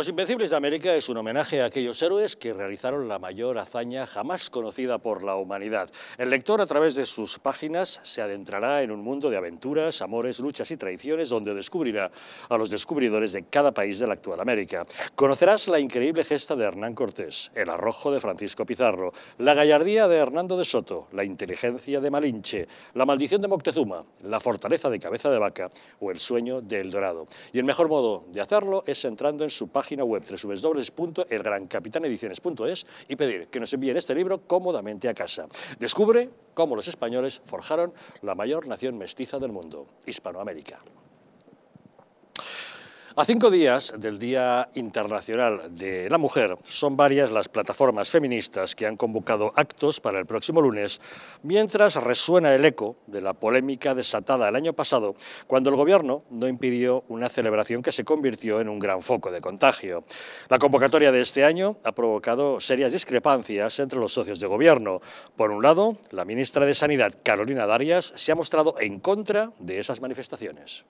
Los Invencibles de América es un homenaje a aquellos héroes que realizaron la mayor hazaña jamás conocida por la humanidad. El lector, a través de sus páginas, se adentrará en un mundo de aventuras, amores, luchas y traiciones, donde descubrirá a los descubridores de cada país de la actual América. Conocerás la increíble gesta de Hernán Cortés, el arrojo de Francisco Pizarro, la gallardía de Hernando de Soto, la inteligencia de Malinche, la maldición de Moctezuma, la fortaleza de Cabeza de Vaca o el sueño de El Dorado. Y el mejor modo de hacerlo es entrando en su página web www.elgrancapitánediciones.es y pedir que nos envíen este libro cómodamente a casa. Descubre cómo los españoles forjaron la mayor nación mestiza del mundo, Hispanoamérica. A 5 días del Día Internacional de la Mujer, son varias las plataformas feministas que han convocado actos para el próximo lunes, mientras resuena el eco de la polémica desatada el año pasado, cuando el gobierno no impidió una celebración que se convirtió en un gran foco de contagio. La convocatoria de este año ha provocado serias discrepancias entre los socios de gobierno. Por un lado, la ministra de Sanidad, Carolina Darias, se ha mostrado en contra de esas manifestaciones.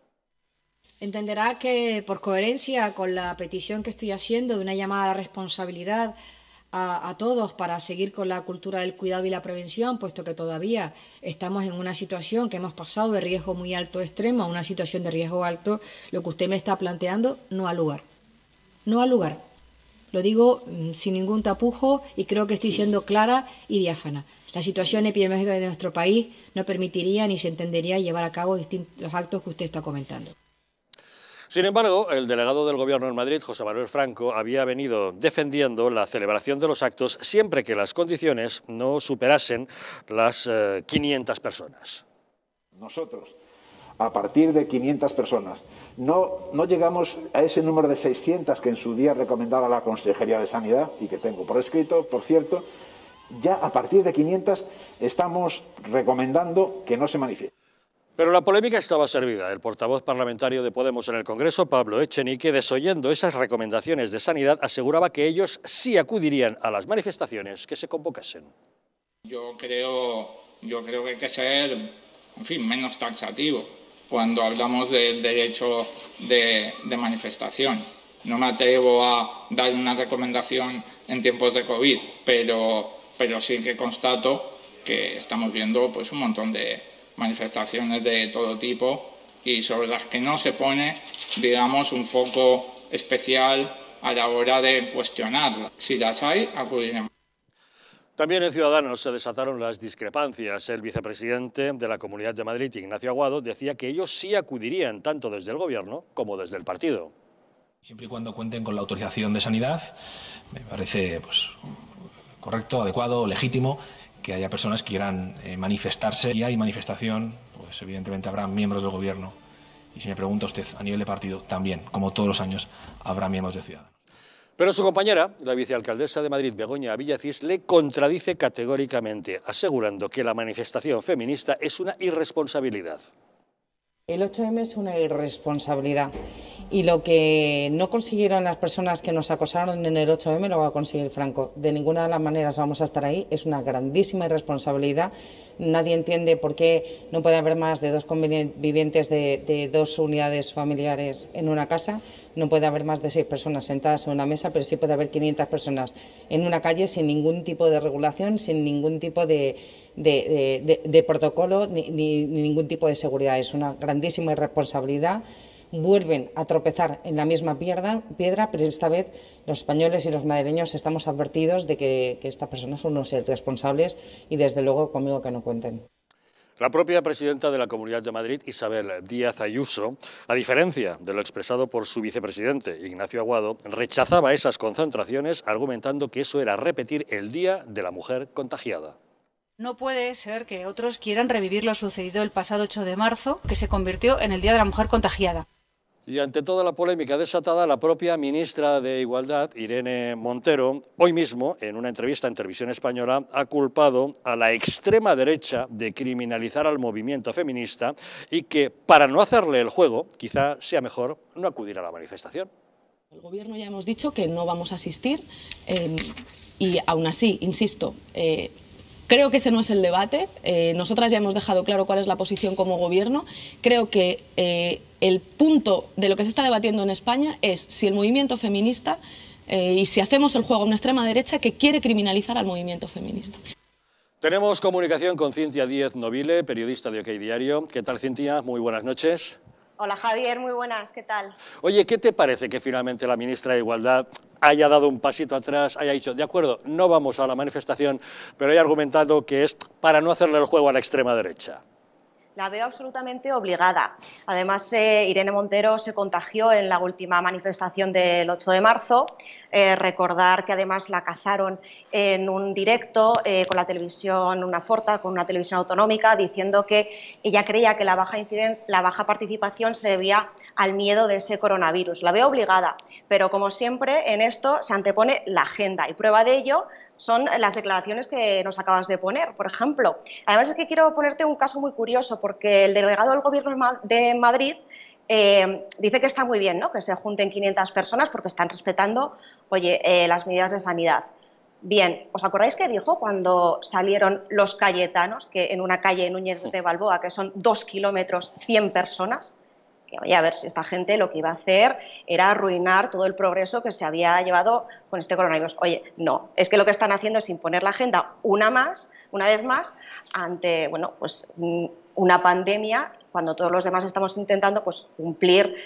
Entenderá que, por coherencia con la petición que estoy haciendo de una llamada a la responsabilidad a todos para seguir con la cultura del cuidado y la prevención, puesto que todavía estamos en una situación que hemos pasado de riesgo muy alto extremo a una situación de riesgo alto, lo que usted me está planteando no ha lugar. No ha lugar. Lo digo sin ningún tapujo y creo que estoy siendo clara y diáfana. La situación epidemiológica de nuestro país no permitiría ni se entendería llevar a cabo los actos que usted está comentando. Sin embargo, el delegado del Gobierno en Madrid, José Manuel Franco, había venido defendiendo la celebración de los actos siempre que las condiciones no superasen las 500 personas. Nosotros, a partir de 500 personas, no llegamos a ese número de 600 que en su día recomendaba la Consejería de Sanidad y que tengo por escrito, por cierto, ya a partir de 500 estamos recomendando que no se manifieste. Pero la polémica estaba servida. El portavoz parlamentario de Podemos en el Congreso, Pablo Echenique, desoyendo esas recomendaciones de sanidad, aseguraba que ellos sí acudirían a las manifestaciones que se convocasen. Yo creo que hay que ser, en fin, menos taxativo cuando hablamos del derecho de manifestación. No me atrevo a dar una recomendación en tiempos de COVID, pero sí que constato que estamos viendo pues un montón de manifestaciones de todo tipo y sobre las que no se pone, digamos, un foco especial a la hora de cuestionarlas. Si las hay, acudiremos. También en Ciudadanos se desataron las discrepancias. El vicepresidente de la Comunidad de Madrid, Ignacio Aguado, decía que ellos sí acudirían tanto desde el Gobierno como desde el partido. Siempre y cuando cuenten con la autorización de sanidad, me parece pues, correcto, adecuado, legítimo, que haya personas que quieran manifestarse. Si hay manifestación, pues evidentemente habrá miembros del Gobierno. Y si me pregunta usted, a nivel de partido, también, como todos los años, habrá miembros de Ciudadanos. Pero su compañera, la vicealcaldesa de Madrid, Begoña Villacís, le contradice categóricamente, asegurando que la manifestación feminista es una irresponsabilidad. El 8M es una irresponsabilidad y lo que no consiguieron las personas que nos acosaron en el 8M lo va a conseguir Franco. De ninguna de las maneras vamos a estar ahí, es una grandísima irresponsabilidad. Nadie entiende por qué no puede haber más de 2 convivientes de 2 unidades familiares en una casa, no puede haber más de 6 personas sentadas en una mesa, pero sí puede haber 500 personas en una calle sin ningún tipo de regulación, sin ningún tipo de protocolo ni ningún tipo de seguridad. Es una grandísima irresponsabilidad. Vuelven a tropezar en la misma piedra, pero esta vez los españoles y los madrileños estamos advertidos de que estas personas son unos irresponsables y desde luego conmigo que no cuenten. La propia presidenta de la Comunidad de Madrid, Isabel Díaz Ayuso, a diferencia de lo expresado por su vicepresidente, Ignacio Aguado, rechazaba esas concentraciones argumentando que eso era repetir el Día de la Mujer Contagiada. No puede ser que otros quieran revivir lo sucedido el pasado 8 de marzo, que se convirtió en el Día de la Mujer Contagiada. Y ante toda la polémica desatada, la propia ministra de Igualdad, Irene Montero, hoy mismo, en una entrevista en Televisión Española, ha culpado a la extrema derecha de criminalizar al movimiento feminista y que, para no hacerle el juego, quizá sea mejor no acudir a la manifestación. El Gobierno ya hemos dicho que no vamos a asistir y, aún así, insisto, creo que ese no es el debate. Nosotras ya hemos dejado claro cuál es la posición como Gobierno. Creo que el punto de lo que se está debatiendo en España es si el movimiento feminista y si hacemos el juego a una extrema derecha que quiere criminalizar al movimiento feminista. Tenemos comunicación con Cintia Díez-Novile, periodista de OK Diario. ¿Qué tal, Cintia? Muy buenas noches. Hola, Javier, muy buenas, ¿qué tal? Oye, ¿qué te parece que finalmente la ministra de Igualdad haya dado un pasito atrás, haya dicho, de acuerdo, no vamos a la manifestación, pero haya argumentado que es para no hacerle el juego a la extrema derecha? La veo absolutamente obligada. Además, Irene Montero se contagió en la última manifestación del 8 de marzo. Recordar que además la cazaron en un directo con la televisión, con una televisión autonómica, diciendo que ella creía que la baja participación se debía al miedo de ese coronavirus. La veo obligada, pero como siempre en esto se antepone la agenda y prueba de ello son las declaraciones que nos acabas de poner, por ejemplo. Además es que quiero ponerte un caso muy curioso porque el delegado del Gobierno de Madrid dice que está muy bien, ¿no?, que se junten 500 personas porque están respetando, oye, las medidas de sanidad. Bien, ¿os acordáis qué dijo cuando salieron los cayetanos, que en una calle en Núñez de Balboa, que son 2 kilómetros, 100 personas? Que vaya a ver si esta gente lo que iba a hacer era arruinar todo el progreso que se había llevado con este coronavirus. Oye, no, es que lo que están haciendo es imponer la agenda una vez más, ante, bueno, pues una pandemia, cuando todos los demás estamos intentando pues cumplir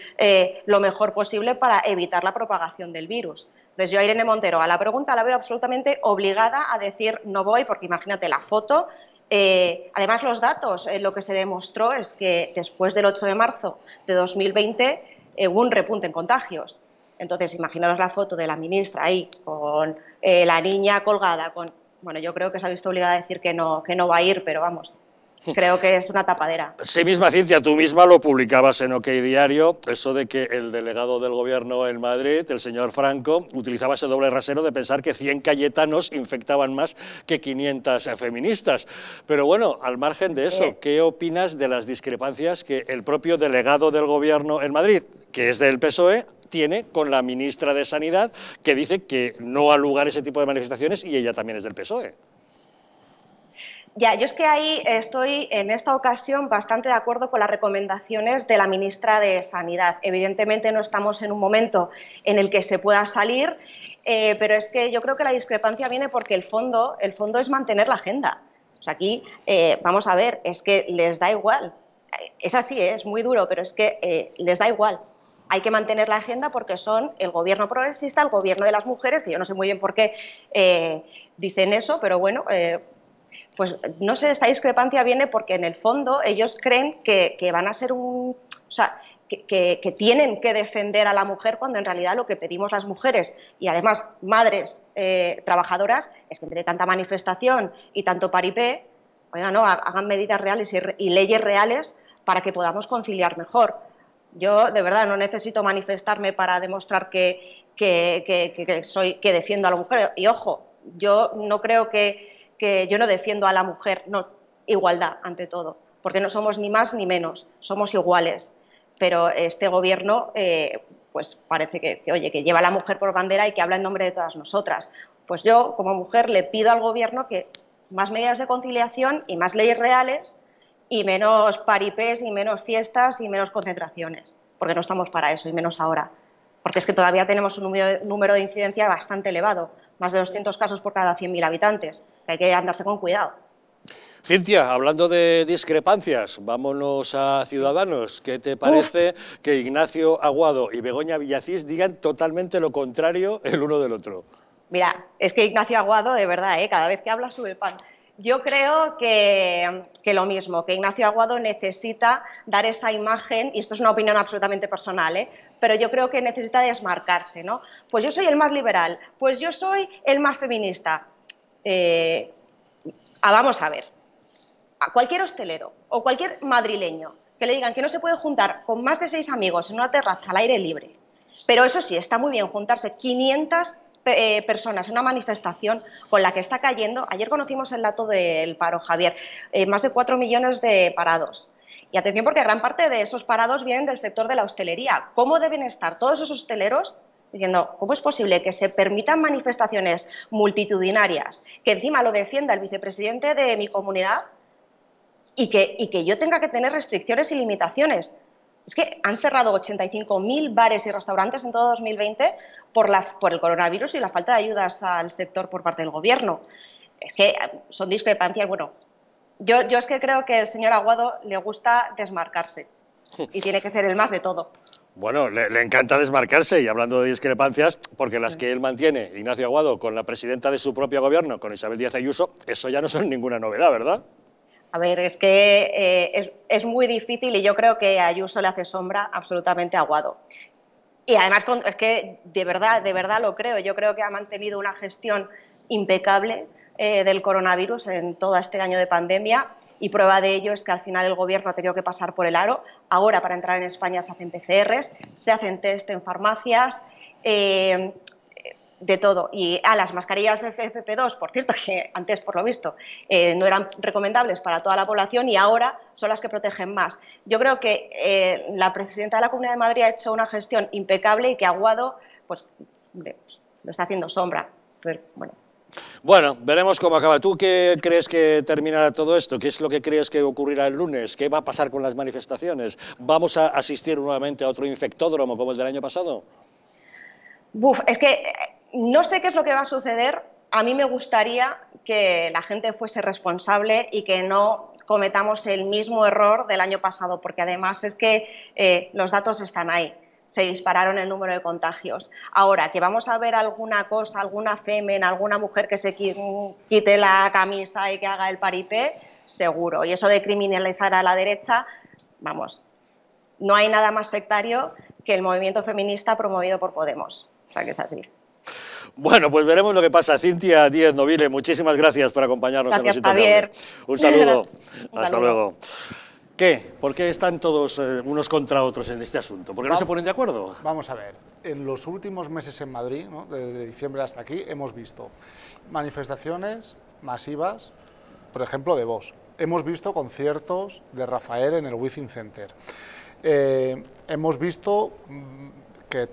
lo mejor posible para evitar la propagación del virus. Entonces yo a Irene Montero, a la pregunta, la veo absolutamente obligada a decir no voy, porque imagínate la foto. Además, los datos, lo que se demostró es que después del 8 de marzo de 2020 hubo un repunte en contagios. Entonces, imaginaros la foto de la ministra ahí con la niña colgada. Bueno, yo creo que se ha visto obligada a decir que no va a ir, pero vamos, creo que es una tapadera. Sí misma, Cintia, tú misma lo publicabas en OK Diario, eso de que el delegado del Gobierno en Madrid, el señor Franco, utilizaba ese doble rasero de pensar que 100 cayetanos infectaban más que 500 feministas. Pero bueno, al margen de eso, ¿qué opinas de las discrepancias que el propio delegado del Gobierno en Madrid, que es del PSOE, tiene con la ministra de Sanidad, que dice que no ha lugar ese tipo de manifestaciones y ella también es del PSOE? Ya, yo es que ahí estoy en esta ocasión bastante de acuerdo con las recomendaciones de la ministra de Sanidad. Evidentemente no estamos en un momento en el que se pueda salir, pero es que yo creo que la discrepancia viene porque el fondo es mantener la agenda. Pues aquí, vamos a ver, es que les da igual. Es así, es muy duro, pero es que les da igual. Hay que mantener la agenda porque son el gobierno progresista, el gobierno de las mujeres, que yo no sé muy bien por qué dicen eso, pero bueno... Pues no sé, esta discrepancia viene porque en el fondo ellos creen que van a ser un... O sea, que tienen que defender a la mujer cuando en realidad lo que pedimos las mujeres y además madres trabajadoras es que entre tanta manifestación y tanto paripé, oiga, no, hagan medidas reales y leyes reales para que podamos conciliar mejor. Yo de verdad no necesito manifestarme para demostrar que defiendo a la mujer. Y ojo, yo no creo que yo no defiendo a la mujer, no, igualdad ante todo, porque no somos ni más ni menos, somos iguales, pero este gobierno pues parece que lleva a la mujer por bandera y que habla en nombre de todas nosotras. Pues yo como mujer le pido al gobierno que más medidas de conciliación y más leyes reales y menos paripés y menos fiestas y menos concentraciones, porque no estamos para eso y menos ahora. Porque es que todavía tenemos un número de incidencia bastante elevado, más de 200 casos por cada 100.000 habitantes, que hay que andarse con cuidado. Cintia, hablando de discrepancias, vámonos a Ciudadanos. ¿Qué te parece que Ignacio Aguado y Begoña Villacís digan totalmente lo contrario el uno del otro? Mira, es que Ignacio Aguado, de verdad, cada vez que habla sube el pan. Yo creo que lo mismo, que Ignacio Aguado necesita dar esa imagen, y esto es una opinión absolutamente personal, pero yo creo que necesita desmarcarse, ¿no? Pues yo soy el más liberal, pues yo soy el más feminista. Vamos a ver, a cualquier hostelero o cualquier madrileño que le digan que no se puede juntar con más de 6 amigos en una terraza al aire libre, pero eso sí, está muy bien juntarse 500 personas en una manifestación con la que está cayendo. Ayer conocimos el dato del paro, Javier, más de 4 millones de parados. Y atención porque gran parte de esos parados vienen del sector de la hostelería. ¿Cómo deben estar todos esos hosteleros diciendo cómo es posible que se permitan manifestaciones multitudinarias, que encima lo defienda el vicepresidente de mi comunidad y que yo tenga que tener restricciones y limitaciones? Es que han cerrado 85.000 bares y restaurantes en todo 2020 por el coronavirus y la falta de ayudas al sector por parte del Gobierno. Es que son discrepancias. Bueno, yo es que creo que el señor Aguado le gusta desmarcarse y tiene que ser el más de todo. Bueno, le encanta desmarcarse, y hablando de discrepancias, porque las que él mantiene, Ignacio Aguado, con la presidenta de su propio gobierno, con Isabel Díaz Ayuso, eso ya no son ninguna novedad, ¿verdad? A ver, es que es muy difícil, y yo creo que a Ayuso le hace sombra absolutamente a Aguado. Y además, es que de verdad lo creo. Yo creo que ha mantenido una gestión impecable del coronavirus en todo este año de pandemia. Y prueba de ello es que al final el Gobierno ha tenido que pasar por el aro. Ahora, para entrar en España, se hacen PCRs, se hacen test en farmacias, de todo. Y las mascarillas FFP2, por cierto, que antes, por lo visto, no eran recomendables para toda la población y ahora son las que protegen más. Yo creo que la presidenta de la Comunidad de Madrid ha hecho una gestión impecable y que Aguado, pues, lo está haciendo sombra. Pero, bueno, veremos cómo acaba. ¿Tú qué crees que terminará todo esto? ¿Qué es lo que crees que ocurrirá el lunes? ¿Qué va a pasar con las manifestaciones? ¿Vamos a asistir nuevamente a otro infectódromo como el del año pasado? Buf, es que no sé qué es lo que va a suceder. A mí me gustaría que la gente fuese responsable y que no cometamos el mismo error del año pasado, porque además es que los datos están ahí. Se dispararon el número de contagios. Ahora, que vamos a ver alguna cosa, alguna fémina, alguna mujer que se quite la camisa y que haga el paripé, seguro. Y eso de criminalizar a la derecha, vamos, no hay nada más sectario que el movimiento feminista promovido por Podemos. O sea, que es así. Bueno, pues veremos lo que pasa. Cintia Díez-Novile, muchísimas gracias por acompañarnos. Gracias, Javier. Un saludo. Hasta luego. ¿Qué? ¿Por qué están todos unos contra otros en este asunto? ¿Por qué no se ponen de acuerdo? Vamos a ver, en los últimos meses en Madrid, ¿no?, desde diciembre hasta aquí, hemos visto manifestaciones masivas, por ejemplo, de Vox. Hemos visto conciertos de Rafael en el Wizzing Center. Hemos visto que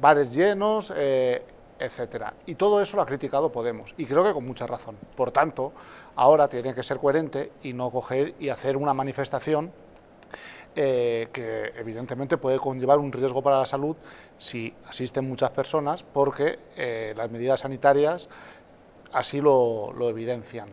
bares llenos, etcétera. Y todo eso lo ha criticado Podemos, y creo que con mucha razón. Por tanto, ahora tiene que ser coherente y no coger y hacer una manifestación que evidentemente puede conllevar un riesgo para la salud si asisten muchas personas, porque las medidas sanitarias así lo evidencian.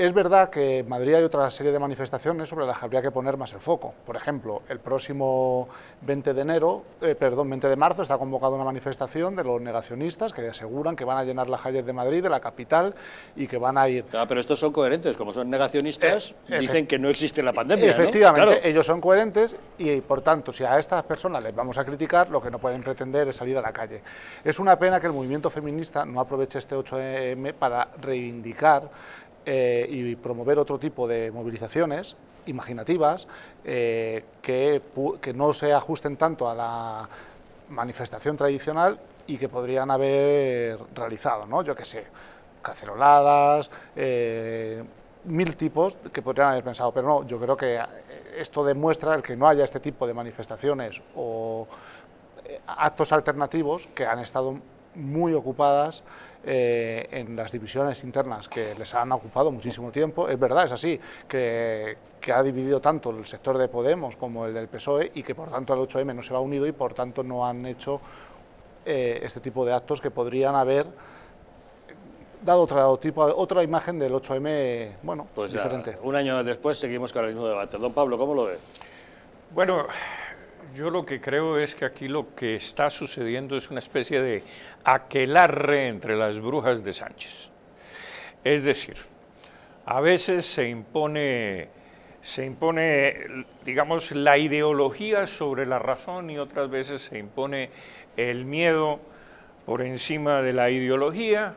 Es verdad que en Madrid hay otra serie de manifestaciones sobre las que habría que poner más el foco. Por ejemplo, el próximo 20 de marzo está convocada una manifestación de los negacionistas que aseguran que van a llenar las calles de Madrid, de la capital, y que van a ir... Claro, pero estos son coherentes, como son negacionistas, dicen que no existe la pandemia. Efectivamente, ¿no? Claro. Ellos son coherentes y, por tanto, si a estas personas les vamos a criticar, lo que no pueden pretender es salir a la calle. Es una pena que el movimiento feminista no aproveche este 8M para reivindicar y promover otro tipo de movilizaciones imaginativas que no se ajusten tanto a la manifestación tradicional y que podrían haber realizado, ¿no? Yo qué sé, caceroladas, mil tipos que podrían haber pensado, pero no, yo creo que esto demuestra el que no haya este tipo de manifestaciones o actos alternativos que han estado muy ocupadas en las divisiones internas que les han ocupado muchísimo tiempo. Es verdad, es así, que ha dividido tanto el sector de Podemos como el del PSOE y que por tanto el 8M no se va unido y por tanto no han hecho este tipo de actos que podrían haber dado otra imagen del 8M, bueno, pues diferente. Ya, un año después seguimos con el mismo debate. Don Pablo, ¿cómo lo ve? Bueno, yo lo que creo es que aquí lo que está sucediendo es una especie de aquelarre entre las brujas de Sánchez. Es decir, a veces se impone, digamos, la ideología sobre la razón y otras veces se impone el miedo por encima de la ideología.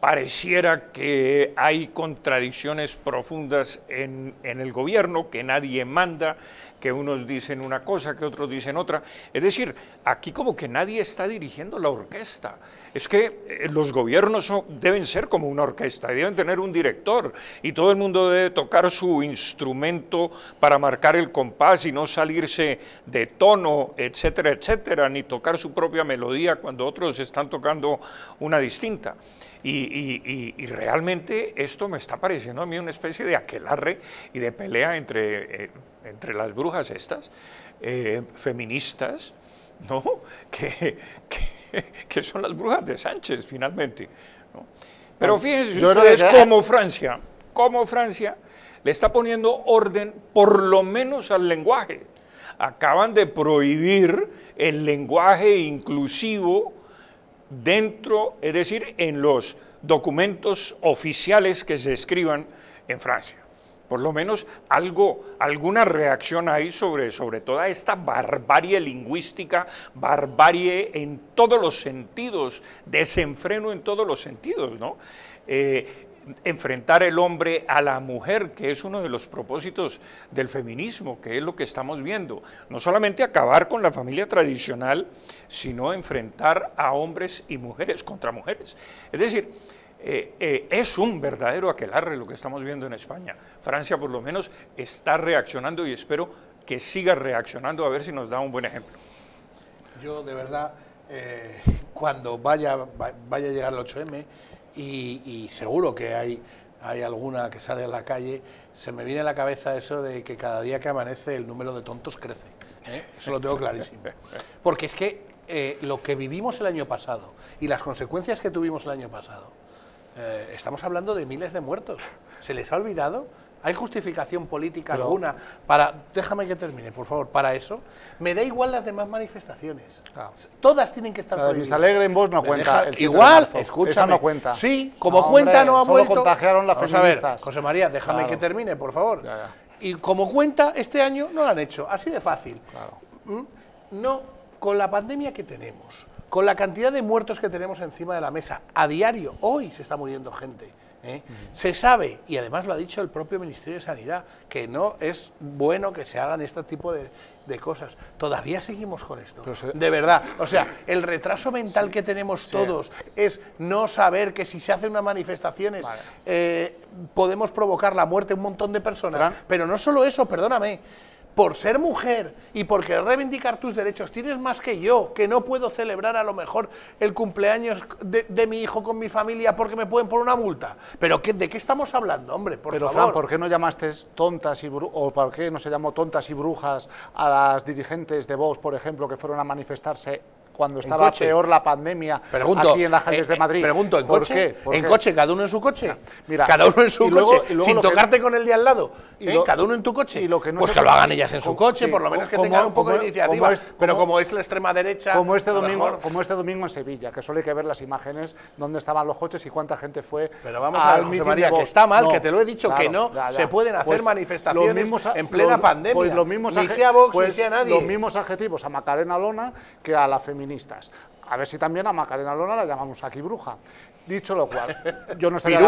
Pareciera que hay contradicciones profundas en el gobierno, que nadie manda, que unos dicen una cosa, que otros dicen otra. Es decir, aquí como que nadie está dirigiendo la orquesta. Es que los gobiernos deben ser como una orquesta, deben tener un director y todo el mundo debe tocar su instrumento para marcar el compás y no salirse de tono, etcétera, etcétera, ni tocar su propia melodía cuando otros están tocando una distinta. Y Y realmente esto me está pareciendo a mí una especie de aquelarre y de pelea entre las brujas estas, feministas, ¿no? Que son las brujas de Sánchez finalmente, ¿no? Pero fíjense ustedes cómo Francia le está poniendo orden por lo menos al lenguaje. Acaban de prohibir el lenguaje inclusivo dentro, es decir, en los documentos oficiales que se escriban en Francia. Por lo menos alguna reacción hay sobre toda esta barbarie lingüística, barbarie en todos los sentidos, desenfreno en todos los sentidos, ¿no? Enfrentar el hombre a la mujer, que es uno de los propósitos del feminismo, que es lo que estamos viendo. No solamente acabar con la familia tradicional, sino enfrentar a hombres y mujeres contra mujeres. Es decir, es un verdadero aquelarre lo que estamos viendo en España. Francia por lo menos está reaccionando y espero que siga reaccionando, a ver si nos da un buen ejemplo. Yo de verdad, cuando vaya a llegar el 8M, y seguro que hay alguna que sale a la calle, se me viene a la cabeza eso de que cada día que amanece el número de tontos crece, ¿eh? Eso lo tengo clarísimo. Porque es que lo que vivimos el año pasado y las consecuencias que tuvimos el año pasado, estamos hablando de miles de muertos. ¿Se les ha olvidado? ¿Hay justificación política alguna para...? Déjame que termine, por favor, para eso. Me da igual las demás manifestaciones. Claro. Todas tienen que estar prohibidas. Vistalegre en voz no cuenta. Igual, escúchame. No cuenta. Sí, como no, cuenta hombre, no ha vuelto... Solo contagiaron las feministas. A ver, José María, déjame que termine, por favor. Ya. Y como cuenta, este año no lo han hecho. Así de fácil. Claro. No, con la pandemia que tenemos, con la cantidad de muertos que tenemos encima de la mesa, a diario, hoy se está muriendo gente... Se sabe, y además lo ha dicho el propio Ministerio de Sanidad, que no es bueno que se hagan este tipo de cosas. Todavía seguimos con esto, de verdad. O sea, el retraso mental que tenemos todos es no saber que si se hacen unas manifestaciones podemos provocar la muerte de un montón de personas. ¿Fran? Pero no solo eso, perdóname. Por ser mujer y por querer reivindicar tus derechos, tienes más que yo, que no puedo celebrar a lo mejor el cumpleaños de mi hijo con mi familia porque me pueden poner una multa. ¿Pero de qué estamos hablando, hombre? Por favor. Pero, Fran, ¿por qué no llamaste tontas y brujas, o por qué no se llamó tontas y brujas a las dirigentes de Vox, por ejemplo, que fueron a manifestarse cuando estaba peor la pandemia aquí en las calles de Madrid? Pregunto, ¿en coche? ¿En coche? ¿Cada uno en su coche? Mira, cada uno en su coche, sin tocarte con el de al lado. Cada uno en tu coche. Pues que lo hagan ellas en su coche, por lo menos que tengan un poco de iniciativa. Pero como es la extrema derecha... Como este domingo en Sevilla, que solo hay que ver las imágenes, dónde estaban los coches y cuánta gente fue. Pero vamos a ver, José María, que está mal, que te lo he dicho, que no se pueden hacer manifestaciones en plena pandemia. Ni sea Vox, ni sea nadie. Los mismos adjetivos a Macarena Olona que a la feminista. A ver si también a Macarena Olona la llamamos aquí bruja. Dicho lo cual, yo no estaría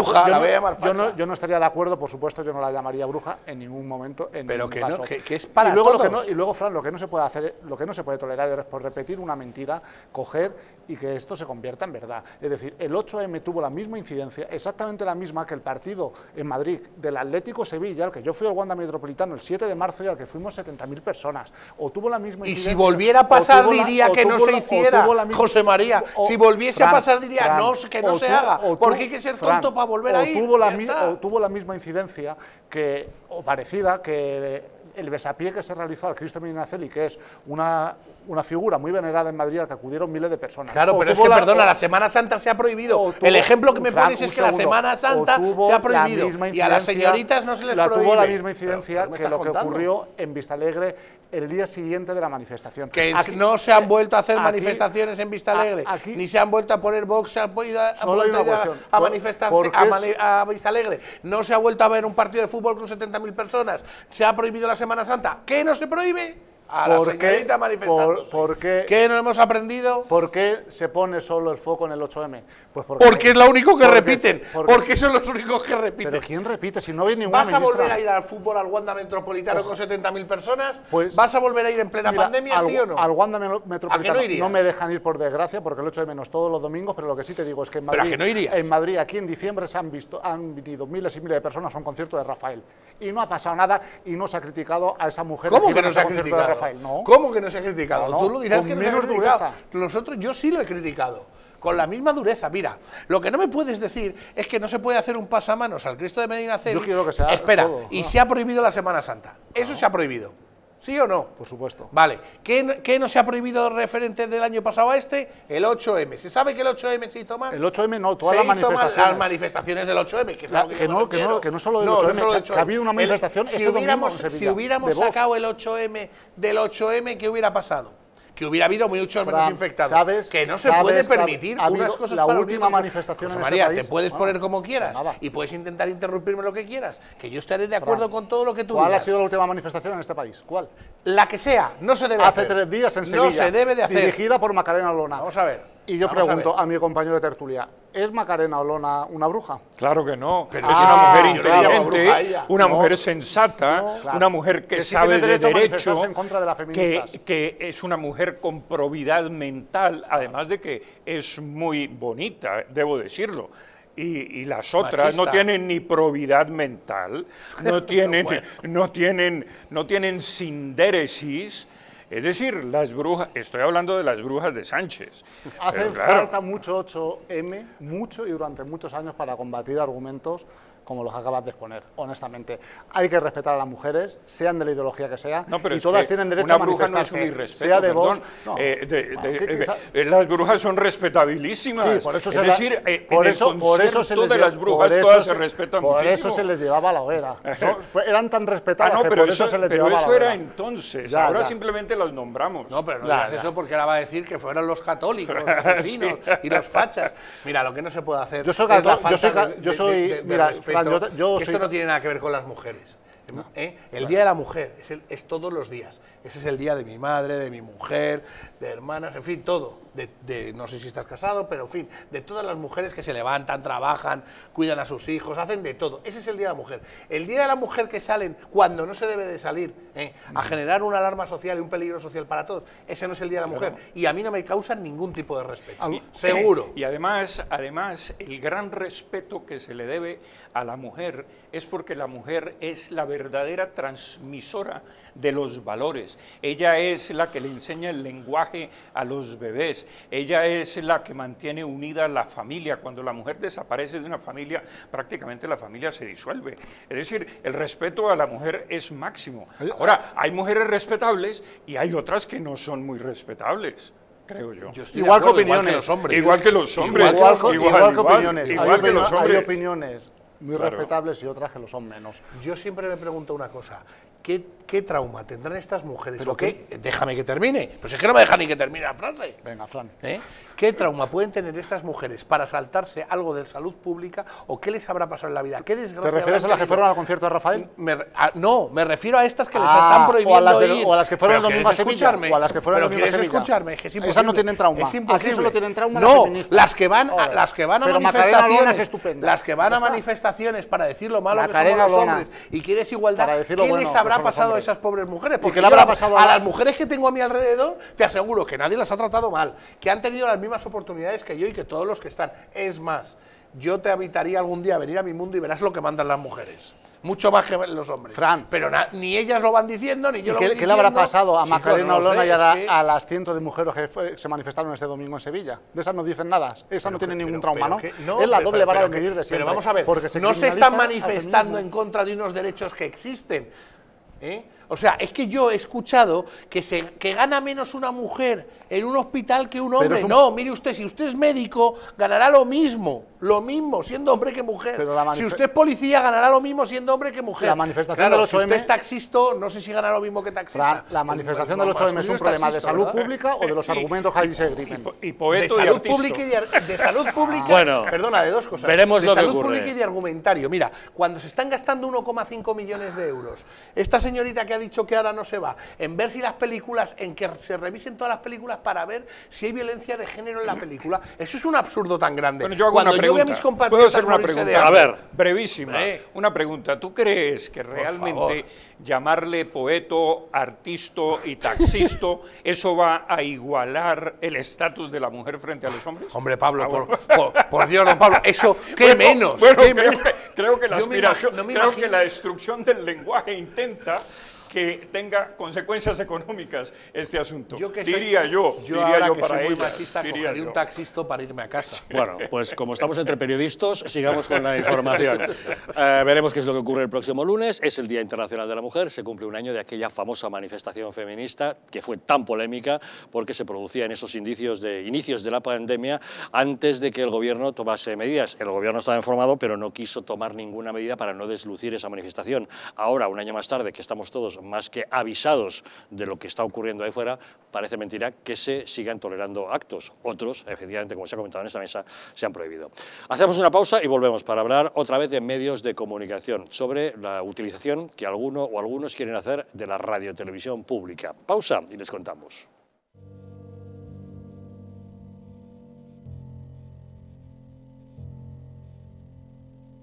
de acuerdo, por supuesto, yo no la llamaría bruja en ningún momento, en pero ningún que caso. No, que es para todos. Y luego, Fran, lo que no se puede hacer, lo que no se puede tolerar es por repetir una mentira, coger y que esto se convierta en verdad. Es decir, el 8M tuvo la misma incidencia, exactamente la misma que el partido en Madrid del Atlético Sevilla, al que yo fui al Wanda Metropolitano el 7 de marzo y al que fuimos 70.000 personas, o tuvo la misma incidencia. Y si volviera a pasar diría que no se hiciera, José María, si volviese a pasar diría no, que no se haga, porque hay que ser tonto para volver a ir. Tuvo la misma incidencia que, o parecida, que el besapié que se realizó al Cristo de Medinaceli, que es una figura muy venerada en Madrid, al que acudieron miles de personas. Claro, pero es que, perdona, la Semana Santa se ha prohibido. El ejemplo que me pones es que la Semana Santa se ha prohibido y a las señoritas no se les prohíbe. Tuvo la misma incidencia que lo que ocurrió en Vistalegre el día siguiente de la manifestación. Que no se han vuelto a hacer manifestaciones en Vistalegre, ni se han vuelto a poner Vox, se han vuelto a manifestarse a Vistalegre, no se ha vuelto a ver un partido de fútbol con 70.000 personas, se ha prohibido la Semana Santa. ¿Qué no se prohíbe? A la señorita manifestándose. ¿Qué no hemos aprendido? ¿Por qué se pone solo el foco en el 8M? Pues porque es lo único que repiten. Porque son los únicos que repiten. ¿Pero quién repite si no hay ninguna ministra? ¿Vas a volver a ir al fútbol al Wanda Metropolitano con 70.000 personas? Pues, ¿vas a volver a ir en plena pandemia, sí o no? Al Wanda Metropolitano no me dejan ir, por desgracia, porque el 8M no es todos los domingos, pero lo que sí te digo es que en Madrid, aquí en diciembre han venido miles y miles de personas a un concierto de Rafael. Y no ha pasado nada y no se ha criticado a esa mujer. ¿Cómo que no se ha criticado? Rafael, ¿no? ¿Cómo que no se ha criticado? No, tú lo dirás que no se ha criticado. Yo sí lo he criticado. con la misma dureza. Mira, lo que no me puedes decir es que no se puede hacer un pasamanos al Cristo de Medinaceli. Yo quiero que sea todo. Y se ha prohibido la Semana Santa. Eso se ha prohibido. ¿Sí o no? Por supuesto. Vale. ¿Qué no se ha prohibido referente del año pasado a este? El 8M. ¿Se sabe que el 8M se hizo mal? El 8M no, todas las manifestaciones. Se hizo mal las manifestaciones del 8M. Que no solo del 8M, que ha habido una manifestación este domingo en Sevilla. Si hubiéramos sacado el 8M del 8M, ¿qué hubiera pasado? Que hubiera habido muchos menos infectados. Que no se puede permitir unas cosas para la última manifestación en María, te puedes poner como quieras y puedes intentar interrumpirme lo que quieras, que yo estaré de acuerdo con todo lo que tú digas. ¿Cuál ha sido la última manifestación en este país? ¿Cuál? La que sea, no se debe hacer. Hace 3 días en Sevilla. No se debe de hacer. Dirigida por Macarena Olona. Vamos a ver. Y yo pregunto a mi compañero de tertulia, ¿es Macarena Olona una bruja? Claro que no, pero es una mujer inteligente, una mujer sensata, una mujer que sabe de derecho, que es una mujer con probidad mental, además de que es muy bonita, debo decirlo. Y las otras no tienen ni probidad mental, no tienen sindéresis. Es decir, las brujas, estoy hablando de las brujas de Sánchez. Hacen falta mucho 8M, mucho y durante muchos años para combatir argumentos como los acabas de exponer, honestamente. Hay que respetar a las mujeres, sean de la ideología que sea, y todas tienen derecho a manifestarse. Una bruja no es un irrespeto, sea de vos. Las brujas son respetabilísimas. Sí, por eso es decir, en el concierto de las brujas todas se respetan muchísimo. Por eso se les llevaba a la hoguera. Eran tan respetadas que por eso se les llevaba a la hoguera. Pero eso era entonces, ahora simplemente las nombramos. No, pero no digas eso porque ahora va a decir que fueron los católicos, los vecinos y los fachas. Mira, lo que no se puede hacer es la falta de... Esto no tiene nada que ver con las mujeres. El Día de la Mujer es todos los días. Ese es el día de mi madre, de mi mujer, de hermanas, en fin, todo. No sé si estás casado, pero en fin, de todas las mujeres que se levantan, trabajan, cuidan a sus hijos, hacen de todo. Ese es el Día de la Mujer. El Día de la Mujer que salen cuando no se debe de salir a generar una alarma social y un peligro social para todos, ese no es el Día de la Mujer. Y a mí no me causan ningún tipo de respeto, seguro. Y además, el gran respeto que se le debe a la mujer es porque la mujer es la verdadera transmisora de los valores. Ella es la que le enseña el lenguaje a los bebés, ella es la que mantiene unida la familia. Cuando la mujer desaparece de una familia, prácticamente la familia se disuelve. Es decir, el respeto a la mujer es máximo. Ahora, hay mujeres respetables y hay otras que no son muy respetables. Creo yo. Igual que opiniones. Igual que los hombres. Igual que opiniones. Igual que los hombres. Hay opiniones muy respetables y otras que lo son menos. Yo siempre me pregunto una cosa, ¿qué trauma tendrán estas mujeres? ¿Pero qué? Déjame que termine, pues es que no me deja ni que termine la frase. Venga, Fran. ¿Qué trauma pueden tener estas mujeres para saltarse algo de salud pública o qué les habrá pasado en la vida? ¿Qué desgracia? ¿Te refieres a las que fueron al concierto de Rafael? No, me refiero a estas que les están prohibiendo ir. O a las que fueron el domingo a Sevilla. O a las que fueron el domingo a Sevilla. Escucharme, es que esas no tienen trauma. Aquí solo tienen trauma las feministas. No, las que van a manifestaciones, las que van a manifestaciones para decir lo malo que son los hombres y que desigualdad, ¿qué les habrá pasado a esas pobres mujeres? Porque a las mujeres que tengo a mi alrededor, te aseguro que nadie las ha tratado mal, que han tenido las mismas oportunidades que yo y que todos los que están. Es más, yo te invitaría algún día a venir a mi mundo y verás lo que mandan las mujeres. Mucho más que los hombres. Fran. Pero ni ellas lo van diciendo, ni yo lo voy diciendo. ¿Qué le habrá pasado a Macarena Olona y a las cientos de mujeres que se manifestaron este domingo en Sevilla? De esas no dicen nada. Esas no tienen ningún trauma, ¿no? Es la doble vara de medir de siempre. Pero vamos a ver, no se están manifestando en contra de unos derechos que existen. O sea, es que yo he escuchado que gana menos una mujer en un hospital que un hombre. No, mire usted, si usted es médico, ganará lo mismo siendo hombre que mujer. Si usted es policía, ganará lo mismo siendo hombre que mujer. La manifestación del 8M, si usted es taxista, no sé si gana lo mismo que taxista. La manifestación del 8M es un problema de salud pública o de los argumentos que ahí se gritan. De salud pública, bueno, perdona, de dos cosas. Veremos lo que ocurre. De salud pública y de argumentario. Mira, cuando se están gastando 1,5 millones de euros, esta señorita que ha dicho que ahora no se va, en ver si las películas, en que se revisen todas las películas para ver si hay violencia de género en la película, eso es un absurdo tan grande. Bueno, yo hago una pregunta. ¿Puedo hacer una pregunta? A ver, brevísima. Una pregunta. ¿Tú crees que realmente llamarle poeto, artista y taxista, eso va a igualar el estatus de la mujer frente a los hombres? Hombre, Pablo, por Dios, no, Pablo, eso, ¿qué menos? Bueno, creo que la destrucción del lenguaje intenta que tenga consecuencias económicas este asunto. Yo que soy, diría yo para ellas. Muy machista, cogería un taxista para irme a casa. Bueno, pues como estamos entre periodistas, sigamos con la información. Veremos qué es lo que ocurre el próximo lunes. Es el Día Internacional de la Mujer. Se cumple un año de aquella famosa manifestación feminista que fue tan polémica porque se producía en esos inicios de la pandemia antes de que el gobierno tomase medidas. El gobierno estaba informado, pero no quiso tomar ninguna medida para no deslucir esa manifestación. Ahora, un año más tarde, que estamos todos más que avisados de lo que está ocurriendo ahí fuera, parece mentira que se sigan tolerando actos. Otros, efectivamente, como se ha comentado en esta mesa, se han prohibido. Hacemos una pausa y volvemos para hablar otra vez de medios de comunicación, sobre la utilización que alguno o algunos quieren hacer de la radiotelevisión pública. Pausa y les contamos.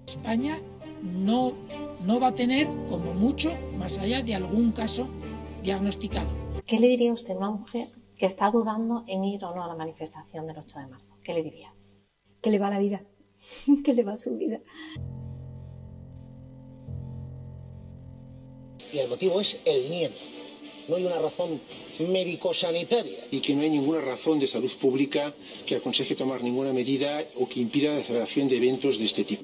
España no va a tener, como mucho, más allá de algún caso diagnosticado. ¿Qué le diría usted a una mujer que está dudando en ir o no a la manifestación del 8 de marzo? ¿Qué le diría? Que le va la vida, que le va su vida. Y el motivo es el miedo. No hay una razón médico-sanitaria. Y que no hay ninguna razón de salud pública que aconseje tomar ninguna medida o que impida la celebración de eventos de este tipo.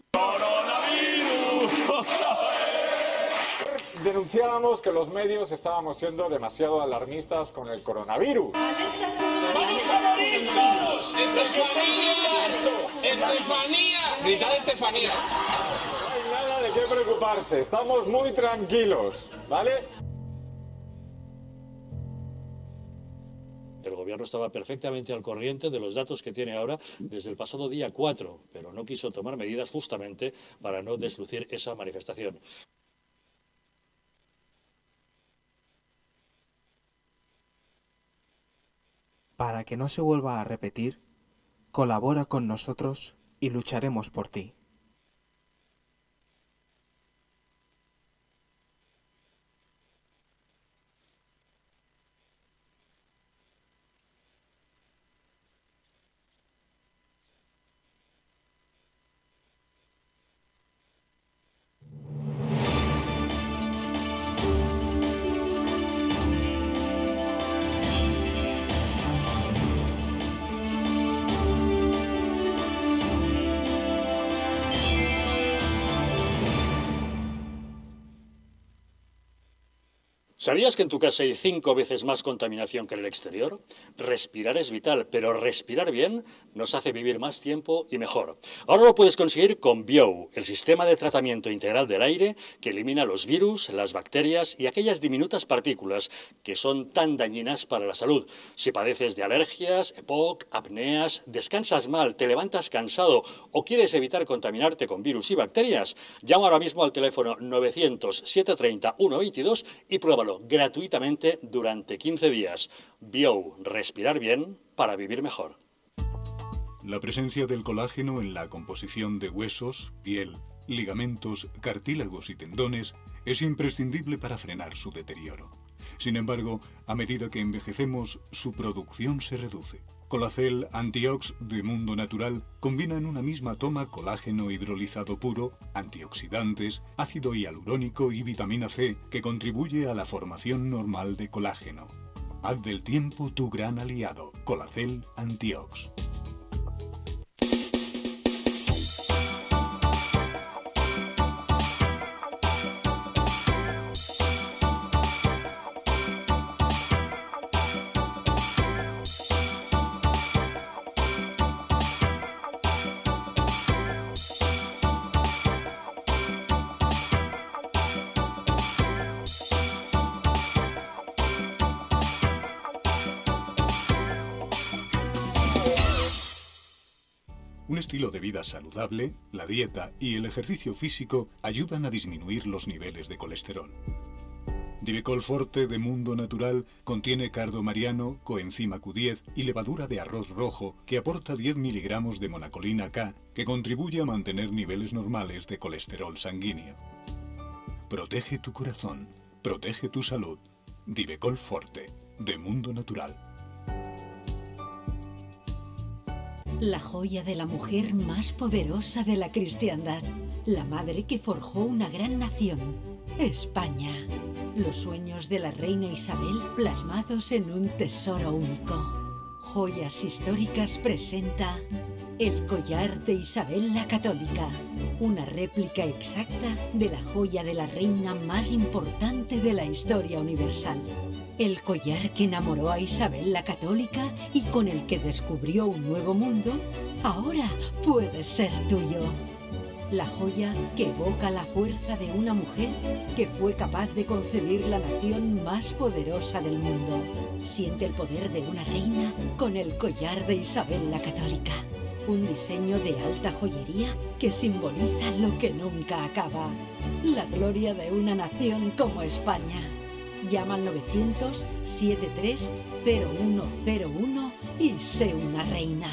Denunciábamos que los medios estábamos siendo demasiado alarmistas con el coronavirus. ¡Vamos a morir todos! ¡Estefanía! ¡Estefanía! ¡Gritad Estefanía! No hay nada de qué preocuparse, estamos muy tranquilos, ¿vale? El gobierno estaba perfectamente al corriente de los datos que tiene ahora desde el pasado día 4, pero no quiso tomar medidas justamente para no deslucir esa manifestación. Para que no se vuelva a repetir, colabora con nosotros y lucharemos por ti. ¿Sabías que en tu casa hay 5 veces más contaminación que en el exterior? Respirar es vital, pero respirar bien nos hace vivir más tiempo y mejor. Ahora lo puedes conseguir con Bio, el sistema de tratamiento integral del aire que elimina los virus, las bacterias y aquellas diminutas partículas que son tan dañinas para la salud. Si padeces de alergias, EPOC, apneas, descansas mal, te levantas cansado o quieres evitar contaminarte con virus y bacterias, llama ahora mismo al teléfono 900 730 122 y pruébalo gratuitamente durante 15 días. Bio, respirar bien para vivir mejor. La presencia del colágeno en la composición de huesos, piel, ligamentos, cartílagos y tendones es imprescindible para frenar su deterioro. Sin embargo, a medida que envejecemos, su producción se reduce. Colacel Antiox de Mundo Natural combina en una misma toma colágeno hidrolizado puro, antioxidantes, ácido hialurónico y vitamina C que contribuye a la formación normal de colágeno. Haz del tiempo tu gran aliado, Colacel Antiox. El estilo de vida saludable, la dieta y el ejercicio físico ayudan a disminuir los niveles de colesterol. Divecol Forte de Mundo Natural contiene cardo mariano, coenzima Q10 y levadura de arroz rojo que aporta 10 miligramos de monacolina K que contribuye a mantener niveles normales de colesterol sanguíneo. Protege tu corazón, protege tu salud. Divecol Forte de Mundo Natural. La joya de la mujer más poderosa de la cristiandad, la madre que forjó una gran nación, España. Los sueños de la reina Isabel plasmados en un tesoro único. Joyas Históricas presenta el collar de Isabel la Católica, una réplica exacta de la joya de la reina más importante de la historia universal. El collar que enamoró a Isabel la Católica y con el que descubrió un nuevo mundo, ahora puede ser tuyo. La joya que evoca la fuerza de una mujer que fue capaz de concebir la nación más poderosa del mundo. Siente el poder de una reina con el collar de Isabel la Católica. Un diseño de alta joyería que simboliza lo que nunca acaba. La gloria de una nación como España. Llama al 900-730101 y sé una reina.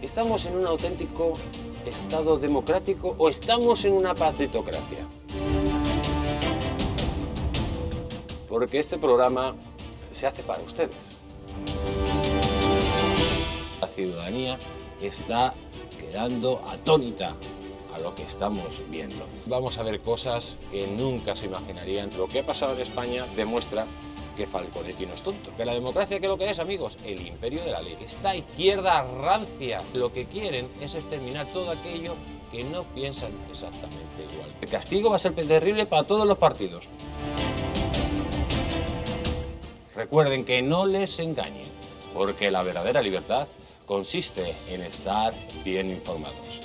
¿Estamos en un auténtico Estado democrático o estamos en una patritocracia? Porque este programa se hace para ustedes. La ciudadanía está quedando atónita a lo que estamos viendo. Vamos a ver cosas que nunca se imaginarían. Lo que ha pasado en España demuestra que Falconetti no es tonto. Que la democracia, ¿qué es lo que es, amigos? El imperio de la ley. Esta izquierda rancia lo que quieren es exterminar todo aquello que no piensan exactamente igual. El castigo va a ser terrible para todos los partidos. Recuerden que no les engañen, porque la verdadera libertad consiste en estar bien informados.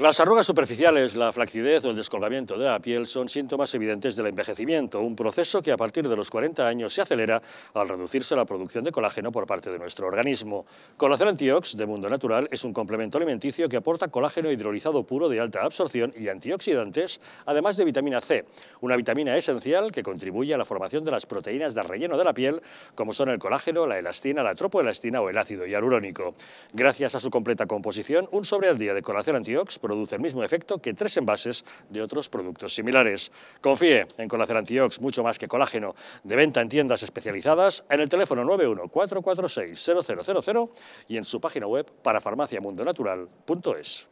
Las arrugas superficiales, la flacidez o el descolgamiento de la piel son síntomas evidentes del envejecimiento, un proceso que a partir de los 40 años se acelera al reducirse la producción de colágeno por parte de nuestro organismo. Collagen Antiox, de Mundo Natural, es un complemento alimenticio que aporta colágeno hidrolizado puro de alta absorción y antioxidantes, además de vitamina C, una vitamina esencial que contribuye a la formación de las proteínas del relleno de la piel, como son el colágeno, la elastina, la tropoelastina o el ácido hialurónico. Gracias a su completa composición, un sobre al día de Collagen Antiox produce el mismo efecto que 3 envases de otros productos similares. Confíe en Collagen Antiox, mucho más que colágeno. De venta en tiendas especializadas, en el teléfono 914460000 y en su página web parafarmaciamundonatural.es.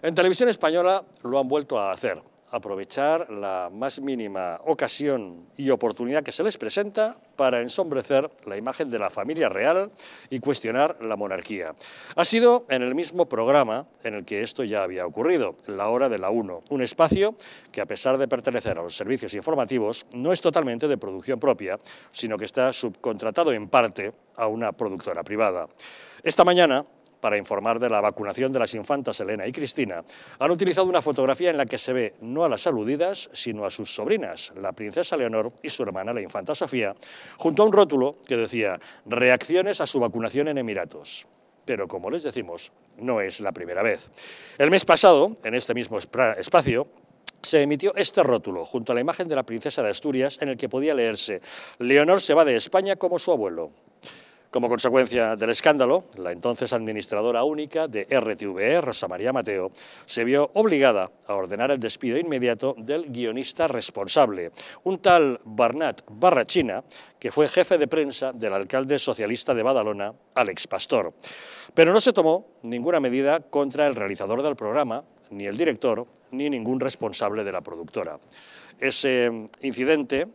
En Televisión Española lo han vuelto a hacer. Aprovechar la más mínima ocasión y oportunidad que se les presenta para ensombrecer la imagen de la familia real y cuestionar la monarquía. Ha sido en el mismo programa en el que esto ya había ocurrido, La Hora de la 1, un espacio que, a pesar de pertenecer a los servicios informativos, no es totalmente de producción propia, sino que está subcontratado en parte a una productora privada. Esta mañana, para informar de la vacunación de las infantas Elena y Cristina, han utilizado una fotografía en la que se ve no a las aludidas, sino a sus sobrinas, la princesa Leonor y su hermana, la infanta Sofía, junto a un rótulo que decía «Reacciones a su vacunación en Emiratos». Pero, como les decimos, no es la primera vez. El mes pasado, en este mismo espacio, se emitió este rótulo, junto a la imagen de la princesa de Asturias, en el que podía leerse «Leonor se va de España como su abuelo». Como consecuencia del escándalo, la entonces administradora única de RTVE, Rosa María Mateo, se vio obligada a ordenar el despido inmediato del guionista responsable, un tal Bernat Barrachina, que fue jefe de prensa del alcalde socialista de Badalona, Alex Pastor. Pero no se tomó ninguna medida contra el realizador del programa, ni el director, ni ningún responsable de la productora. Ese incidente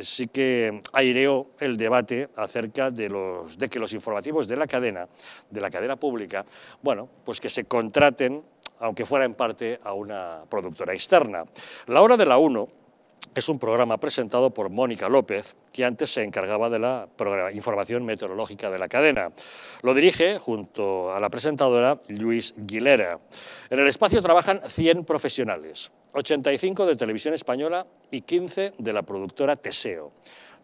sí que aireó el debate acerca de que los informativos de la cadena pública, bueno, pues que se contraten, aunque fuera en parte, a una productora externa. La Hora de la 1 es un programa presentado por Mónica López, que antes se encargaba de la información meteorológica de la cadena. Lo dirige, junto a la presentadora, Lluís Guilera. En el espacio trabajan 100 profesionales, 85 de Televisión Española y 15 de la productora Teseo.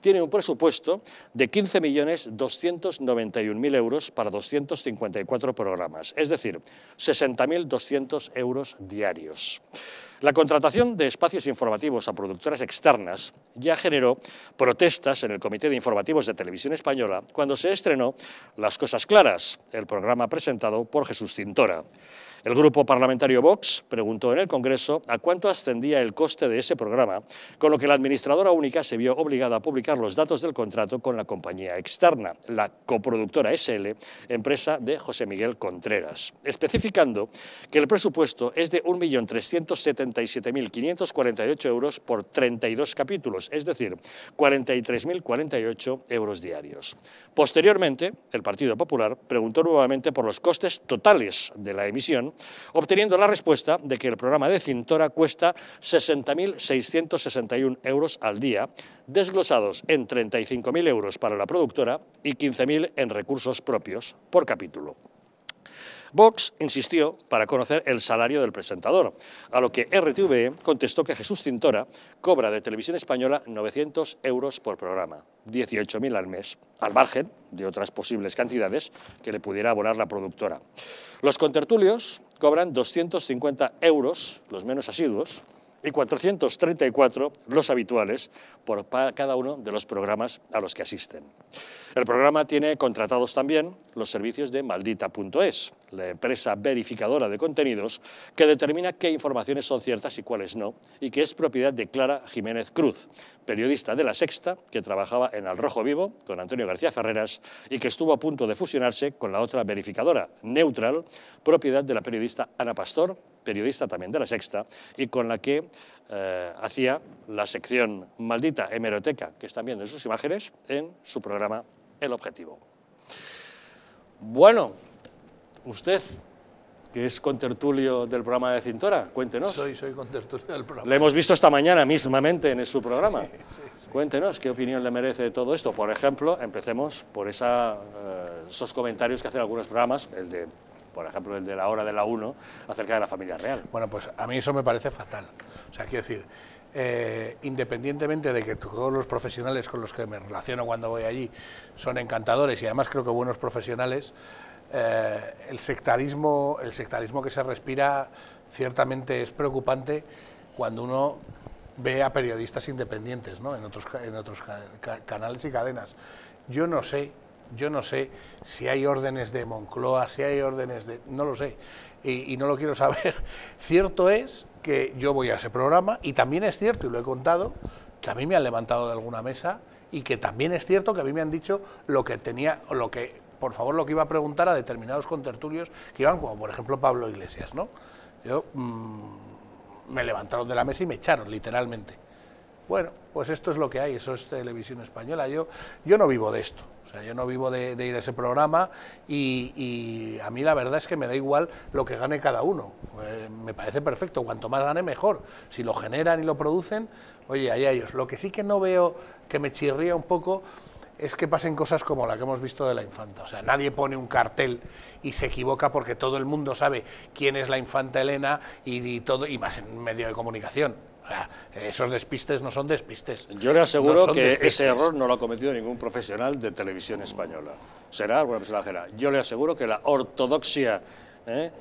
tiene un presupuesto de 15.291.000 euros para 254 programas, es decir, 60.200 euros diarios. La contratación de espacios informativos a productoras externas ya generó protestas en el Comité de Informativos de Televisión Española cuando se estrenó Las Cosas Claras, el programa presentado por Jesús Cintora. El grupo parlamentario Vox preguntó en el Congreso a cuánto ascendía el coste de ese programa, con lo que la administradora única se vio obligada a publicar los datos del contrato con la compañía externa, la coproductora SL, empresa de José Miguel Contreras, especificando que el presupuesto es de 1.377.548 euros por 32 capítulos, es decir, 43.048 euros diarios. Posteriormente, el Partido Popular preguntó nuevamente por los costes totales de la emisión, obteniendo la respuesta de que el programa de Cintora cuesta 60.661 euros al día, desglosados en 35.000 euros para la productora y 15.000 en recursos propios por capítulo. Vox insistió para conocer el salario del presentador, a lo que RTVE contestó que Jesús Cintora cobra de Televisión Española 900 euros por programa, 18.000 al mes, al margen de otras posibles cantidades que le pudiera abonar la productora. Los contertulios cobran 250 euros, los menos asiduos, y 434 los habituales por cada uno de los programas a los que asisten. El programa tiene contratados también los servicios de Maldita.es, la empresa verificadora de contenidos que determina qué informaciones son ciertas y cuáles no, y que es propiedad de Clara Jiménez Cruz, periodista de La Sexta que trabajaba en Al Rojo Vivo con Antonio García Ferreras y que estuvo a punto de fusionarse con la otra verificadora, Neutral, propiedad de la periodista Ana Pastor, periodista también de La Sexta, y con la que hacía la sección Maldita Hemeroteca, que están viendo en sus imágenes, en su programa El Objetivo. Bueno, usted, que es contertulio del programa de Cintora, cuéntenos. Soy contertulio del programa. Le hemos visto esta mañana mismamente en su programa. Sí, sí, sí. Cuéntenos qué opinión le merece todo esto. Por ejemplo, empecemos por esos comentarios que hacen algunos programas, por ejemplo, el de La Hora de la 1, acerca de la familia real. Bueno, pues a mí eso me parece fatal. O sea, quiero decir, independientemente de que todos los profesionales con los que me relaciono cuando voy allí son encantadores y además creo que buenos profesionales, el sectarismo que se respira ciertamente es preocupante cuando uno ve a periodistas independientes, ¿no?, en otros canales y cadenas. Yo no sé si hay órdenes de Moncloa, si hay órdenes de... no lo sé, y no lo quiero saber. Cierto es que yo voy a ese programa, y también es cierto, y lo he contado, que a mí me han levantado de alguna mesa, y que también es cierto que a mí me han dicho lo que tenía, por favor, lo que iba a preguntar a determinados contertulios que iban, como por ejemplo Pablo Iglesias, ¿no? Yo, me levantaron de la mesa y me echaron, literalmente. Bueno, pues esto es lo que hay, eso es Televisión Española. Yo no vivo de esto. O sea, yo no vivo de ir a ese programa y a mí la verdad es que me da igual lo que gane cada uno. Me parece perfecto, cuanto más gane mejor. Si lo generan y lo producen, oye, allá ellos. Lo que sí que no veo, que me chirría un poco, es que pasen cosas como la que hemos visto de la infanta. O sea, nadie pone un cartel y se equivoca porque todo el mundo sabe quién es la infanta Elena y más en medio de comunicación. Esos despistes no son despistes. Yo le aseguro ese error no lo ha cometido ningún profesional de Televisión Española. Será alguna persona ajena. Yo le aseguro que la ortodoxia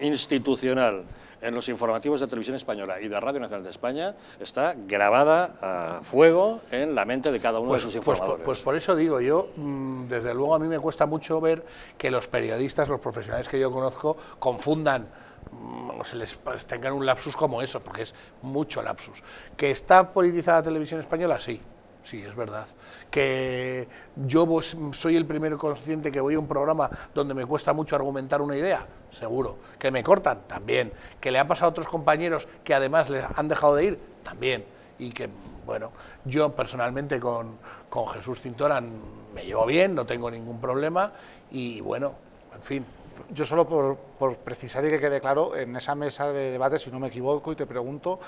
institucional en los informativos de Televisión Española y de Radio Nacional de España está grabada a fuego en la mente de cada uno de sus informadores. Pues por eso digo yo, desde luego a mí me cuesta mucho ver que los periodistas, los profesionales que yo conozco, confundan, o se les tengan un lapsus como eso, porque es mucho lapsus. ¿Que está politizada Televisión Española? Sí, sí, es verdad. ¿Que yo soy el primero consciente que voy a un programa donde me cuesta mucho argumentar una idea? Seguro. ¿Que me cortan? También. ¿Que le ha pasado a otros compañeros que además les han dejado de ir? También. Y que, bueno, yo personalmente con Jesús Cintora me llevo bien, no tengo ningún problema y, bueno, en fin. Yo solo por precisar y que quede claro, en esa mesa de debate, si no me equivoco y te pregunto,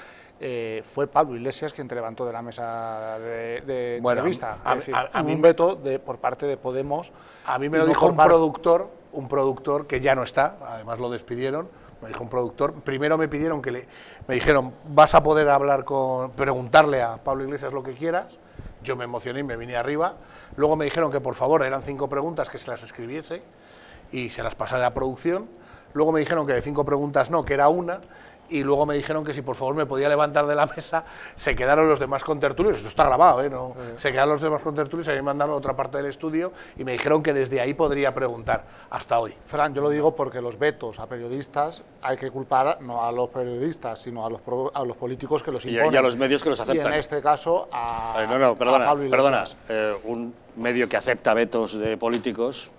fue Pablo Iglesias quien te levantó de la mesa de entrevista. A mí un veto por parte de Podemos. A mí me lo dijo un productor que ya no está, además lo despidieron. Me dijo un productor, primero me pidieron me dijeron, vas a poder preguntarle a Pablo Iglesias lo que quieras, Yo me emocioné y me vine arriba. Luego me dijeron que por favor, eran 5 preguntas, que se las escribiese y se las pasara a producción. Luego me dijeron que de 5 preguntas no, que era una. Y luego me dijeron que si por favor me podía levantar de la mesa. Se quedaron los demás contertulios, esto está grabado, ¿eh? ¿No? Sí. Se quedaron los demás contertulios, a mí me mandaron a otra parte del estudio y me dijeron que desde ahí podría preguntar, hasta hoy. Fran, yo lo digo porque los vetos a periodistas hay que culpar no a los periodistas, sino a los políticos que los imponen. Y a los medios que los aceptan. Y en este caso a, perdona, a Pablo Iglesias. Perdona, un medio que acepta vetos de políticos.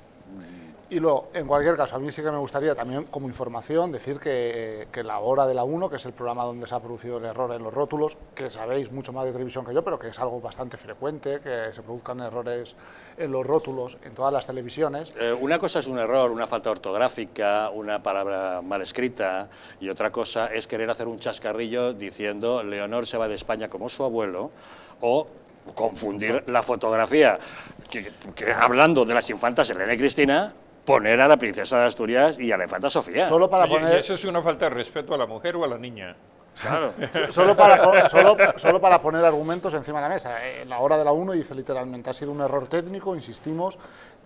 Y luego, en cualquier caso, a mí sí que me gustaría también, como información, decir que La Hora de la 1, que es el programa donde se ha producido el error en los rótulos, que sabéis mucho más de televisión que yo, pero que es algo bastante frecuente, que se produzcan errores en los rótulos, en todas las televisiones. Una cosa es un error, una falta ortográfica, una palabra mal escrita, y otra cosa es querer hacer un chascarrillo diciendo Leonor se va de España como su abuelo, o confundir la fotografía, que hablando de las infantas Elena y Cristina, poner a la princesa de Asturias y a la infanta Sofía. Solo para poner... ¿Y eso es una falta de respeto a la mujer o a la niña? Claro. solo para poner argumentos encima de la mesa. En La Hora de la 1 dice literalmente, ha sido un error técnico, insistimos,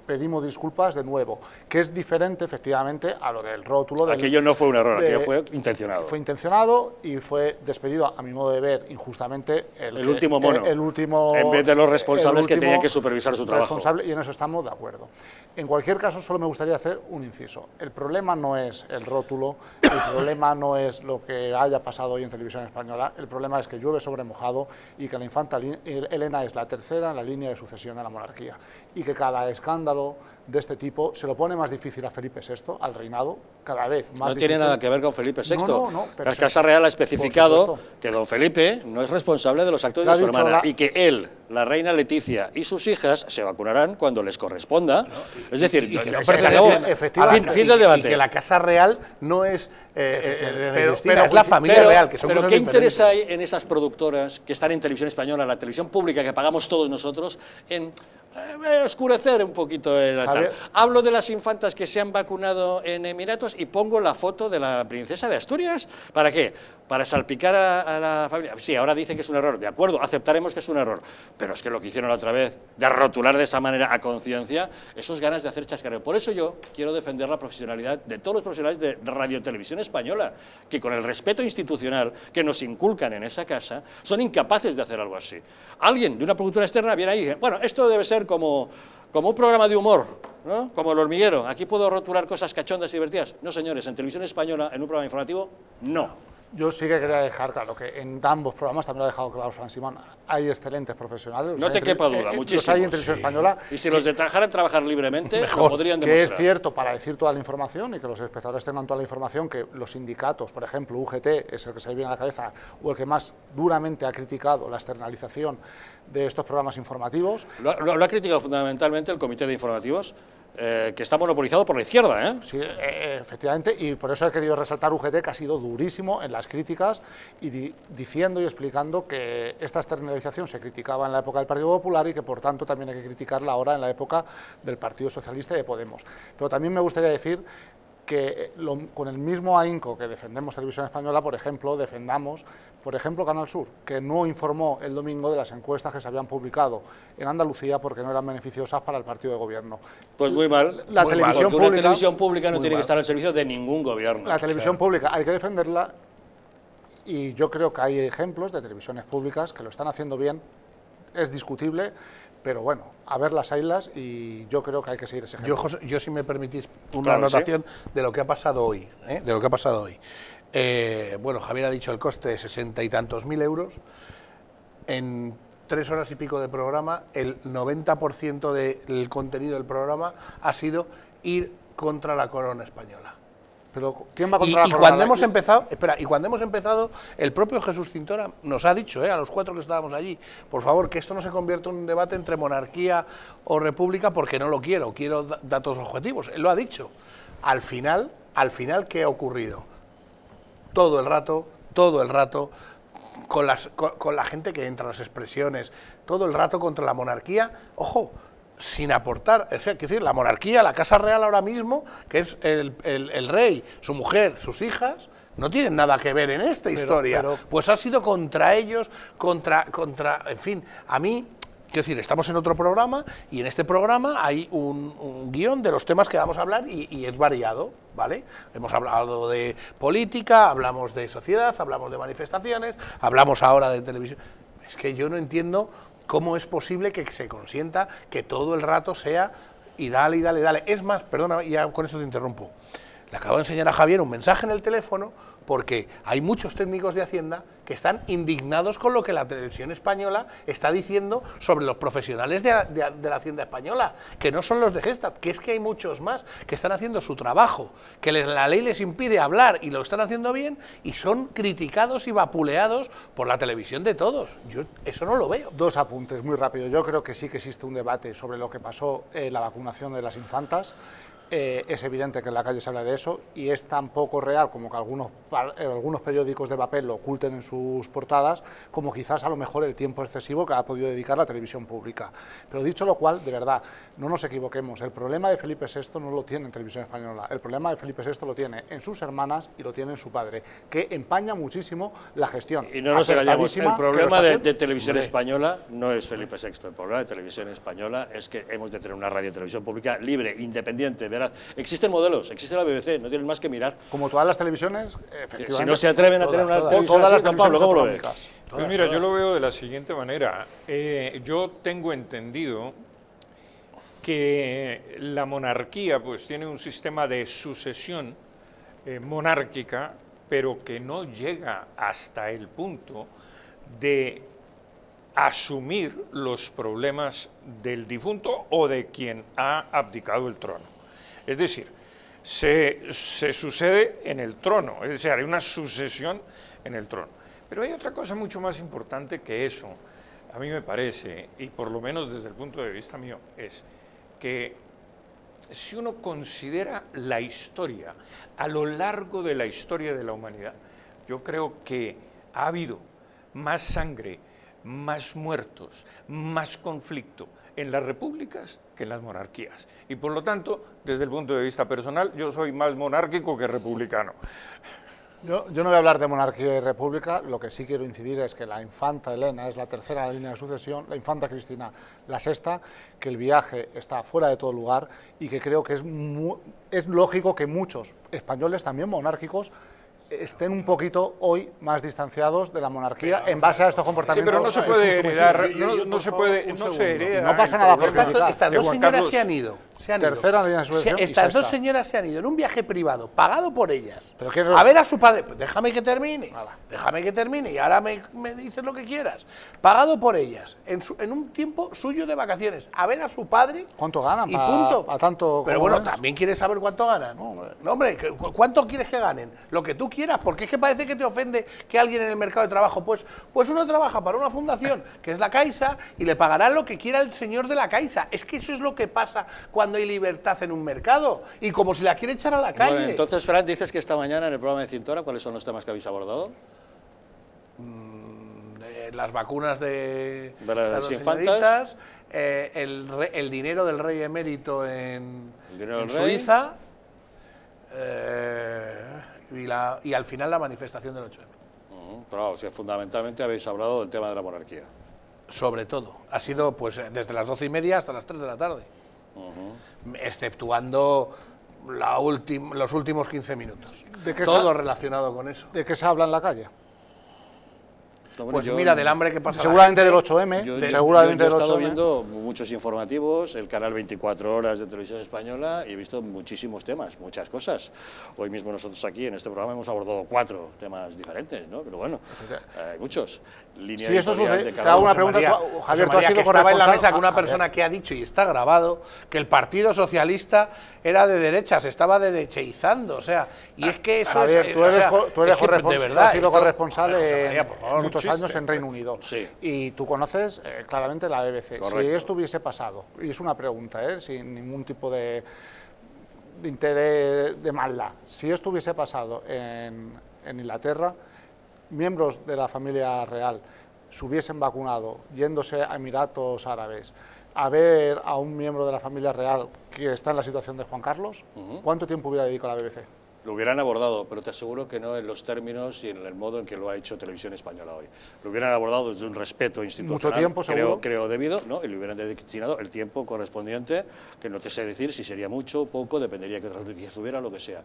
pedimos disculpas de nuevo, que es diferente efectivamente a lo del rótulo. Aquello no fue un error, aquello fue intencionado. Fue intencionado y fue despedido, a mi modo de ver, injustamente el último mono, en vez de los responsables que tenían que supervisar su trabajo. Y en eso estamos de acuerdo. En cualquier caso, solo me gustaría hacer un inciso. El problema no es el rótulo, el problema no es lo que haya pasado hoy en Televisión Española, el problema es que llueve sobre mojado y que la infanta Elena es la tercera en la línea de sucesión de la monarquía y que cada escándalo de este tipo se lo pone más difícil a Felipe VI, al reinado, cada vez más difícil. No tiene nada que ver con Felipe VI. No, pero la Casa Real ha especificado que don Felipe no es responsable de los actos de su hermana y que él, la reina Leticia y sus hijas se vacunarán cuando les corresponda. No, es decir, fin del debate. Y que la Casa Real no es es la familia real. Que son pero ¿qué interés hay en esas productoras que están en Televisión Española, la televisión pública que pagamos todos nosotros, en oscurecer un poquito el altar? Hablo de las infantas que se han vacunado en Emiratos y pongo la foto de la princesa de Asturias. ¿Para qué? Para salpicar a la familia. Sí, ahora dicen que es un error, de acuerdo, aceptaremos que es un error, pero es que lo que hicieron la otra vez, de rotular de esa manera a conciencia, eso es ganas de hacer chascareo. Por eso yo quiero defender la profesionalidad de todos los profesionales de Radio Televisión Española, que con el respeto institucional que nos inculcan en esa casa, son incapaces de hacer algo así. Alguien de una productora externa viene ahí y dice, bueno, esto debe ser como un programa de humor, ¿no? Como El Hormiguero, aquí puedo rotular cosas cachondas y divertidas. No, señores, en Televisión Española, en un programa informativo, no. Yo sí que quería dejar claro que en ambos programas, también lo ha dejado claro Fran Simón, hay excelentes profesionales. No te quepa duda, muchísimos. Hay en Televisión Española. Y si los dejaran trabajar libremente, mejor, lo podrían demostrar. Que es cierto para decir toda la información y que los espectadores tengan toda la información, que los sindicatos, por ejemplo, UGT, es el que se le viene a la cabeza, o el que más duramente ha criticado la externalización de estos programas informativos. Lo ha criticado fundamentalmente el Comité de Informativos, que está monopolizado por la izquierda, ¿eh? Sí, efectivamente, y por eso he querido resaltar UGT, que ha sido durísimo en las críticas y diciendo y explicando que esta externalización se criticaba en la época del Partido Popular y que por tanto también hay que criticarla ahora en la época del Partido Socialista y de Podemos. Pero también me gustaría decir que con el mismo ahínco que defendemos Televisión Española, por ejemplo, defendamos, por ejemplo, Canal Sur, que no informó el domingo de las encuestas que se habían publicado en Andalucía porque no eran beneficiosas para el partido de gobierno. Pues muy mal, la televisión pública no tiene que estar al servicio de ningún gobierno. La televisión pública hay que defenderla y yo creo que hay ejemplos de televisiones públicas que lo están haciendo bien, es discutible, pero bueno, a ver las islas y yo creo que hay que seguir ese ejemplo. Yo si me permitís una anotación de lo que ha pasado hoy, ¿eh? De lo que ha pasado hoy. Bueno, Javier ha dicho el coste de 60 y tantos mil euros. En 3 horas y pico de programa, el 90% del contenido del programa ha sido ir contra la corona española. Pero ¿quién va contra la corona? Y cuando hemos empezado, el propio Jesús Cintora nos ha dicho, a los 4 que estábamos allí, por favor, que esto no se convierta en un debate entre monarquía o república, porque no lo quiero, quiero datos objetivos. Él lo ha dicho. Al final, ¿qué ha ocurrido? Todo el rato, con la gente que entra, las expresiones, todo el rato contra la monarquía, ojo, sin aportar, es decir, la monarquía, la Casa Real ahora mismo, que es el rey, su mujer, sus hijas, no tienen nada que ver en esta historia, pues ha sido contra ellos, en fin, a mí... Quiero decir, estamos en otro programa y en este programa hay un guión de los temas que vamos a hablar y es variado, ¿vale? Hemos hablado de política, hablamos de sociedad, hablamos de manifestaciones, hablamos ahora de televisión. Es que yo no entiendo cómo es posible que se consienta que todo el rato sea y dale, y dale, y dale. Es más, perdona, ya con esto te interrumpo. Le acabo de enseñar a Javier un mensaje en el teléfono porque hay muchos técnicos de Hacienda que están indignados con lo que la televisión española está diciendo sobre los profesionales de la Hacienda española, que no son los de Gestat, que es que hay muchos más que están haciendo su trabajo, que la ley les impide hablar y lo están haciendo bien y son criticados y vapuleados por la televisión de todos. Yo eso no lo veo. Dos apuntes muy rápido. Yo creo que sí que existe un debate sobre lo que pasó en la vacunación de las infantas. Es evidente que en la calle se habla de eso y es tan poco real como que algunos periódicos de papel lo oculten en sus portadas, como quizás a lo mejor el tiempo excesivo que ha podido dedicar la televisión pública. Pero dicho lo cual, de verdad, no nos equivoquemos, el problema de Felipe VI no lo tiene en Televisión Española, el problema de Felipe VI lo tiene en sus hermanas y lo tiene en su padre, que empaña muchísimo la gestión. Y no nos engañemos, el problema de Televisión Española no es Felipe VI, el problema de Televisión Española es que hemos de tener una radio y televisión pública libre, independiente, ¿verdad? Existen modelos, existe la BBC, no tienen más que mirar. Como todas las televisiones, efectivamente. Si no se atreven a tener una televisión así, Don Pablo, ¿cómo lo ves? Pues mira, yo lo veo de la siguiente manera. Yo tengo entendido que la monarquía pues tiene un sistema de sucesión monárquica, pero que no llega hasta el punto de asumir los problemas del difunto o de quien ha abdicado el trono. Es decir, se sucede en el trono, es decir, hay una sucesión en el trono. Pero hay otra cosa mucho más importante que eso, a mí me parece, y por lo menos desde el punto de vista mío, es que si uno considera la historia, a lo largo de la historia de la humanidad, yo creo que ha habido más sangre, más muertos, más conflicto en las repúblicas que en las monarquías. Y por lo tanto, desde el punto de vista personal, yo soy más monárquico que republicano. Yo no voy a hablar de monarquía y república, lo que sí quiero incidir es que la infanta Elena es la tercera en la línea de sucesión, la infanta Cristina la sexta, que el viaje está fuera de todo lugar y que creo que es lógico que muchos españoles, también monárquicos, estén un poquito hoy más distanciados de la monarquía en base a estos comportamientos. Sí, pero no se puede heredar, no pasa nada. Estas dos señoras se han ido. Estas dos señoras se han ido en un viaje privado, pagado por ellas, a ver a su padre. Déjame que termine, y ahora me dices lo que quieras. Pagado por ellas, en un tiempo suyo de vacaciones, a ver a su padre. ¿Cuánto ganan? Y punto. Pero bueno, también quieres saber cuánto ganan. No, hombre, ¿cuánto quieres que ganen? Lo que tú quieras, porque es que parece que te ofende que alguien en el mercado de trabajo, pues uno trabaja para una fundación, que es la Caixa, y le pagará lo que quiera el señor de la Caixa. Es que eso es lo que pasa cuando hay libertad en un mercado, y como si la quiere echar a la calle. Bueno, entonces, Fran, dices que esta mañana en el programa de Cintora, ¿cuáles son los temas que habéis abordado? Las vacunas de las infantas, el dinero del rey emérito en Suiza, y al final la manifestación del 8M. Pero o sea, fundamentalmente habéis hablado del tema de la monarquía. Sobre todo. Ha sido pues desde las 12:30 hasta las 3 de la tarde. Exceptuando los últimos 15 minutos. ¿De qué todo relacionado con eso? ¿De qué se habla en la calle? Pues mira, del hambre que pasa. Seguramente del 8M. Yo he estado viendo muchos informativos, el canal 24 Horas de Televisión Española, y he visto muchísimos temas, muchas cosas. Hoy mismo nosotros aquí en este programa hemos abordado 4 temas diferentes, ¿no? Pero bueno, hay muchos. Línea sí, esto sucede. Te hago una pregunta, Javier, tú has sido corresponsal en la mesa con una persona que ha dicho, y está grabado, que el Partido Socialista era de derecha, se estaba derecheizando, o sea, y es que eso es... Javier, tú eres corresponsal, has sido corresponsal en muchos años en Reino Unido, sí. Y tú conoces claramente la BBC. Correcto. Si esto hubiese pasado, y es una pregunta, sin ningún tipo de interés de maldad, si esto hubiese pasado en Inglaterra, miembros de la familia real se hubiesen vacunado yéndose a Emiratos Árabes a ver a un miembro de la familia real que está en la situación de Juan Carlos, ¿cuánto tiempo hubiera dedicado la BBC? Lo hubieran abordado, pero te aseguro que no en los términos y en el modo en que lo ha hecho Televisión Española hoy. Lo hubieran abordado desde un respeto institucional, mucho tiempo, creo debido, ¿no? Y le hubieran destinado el tiempo correspondiente, que no te sé decir si sería mucho o poco, dependería que otras noticias hubiera, lo que sea.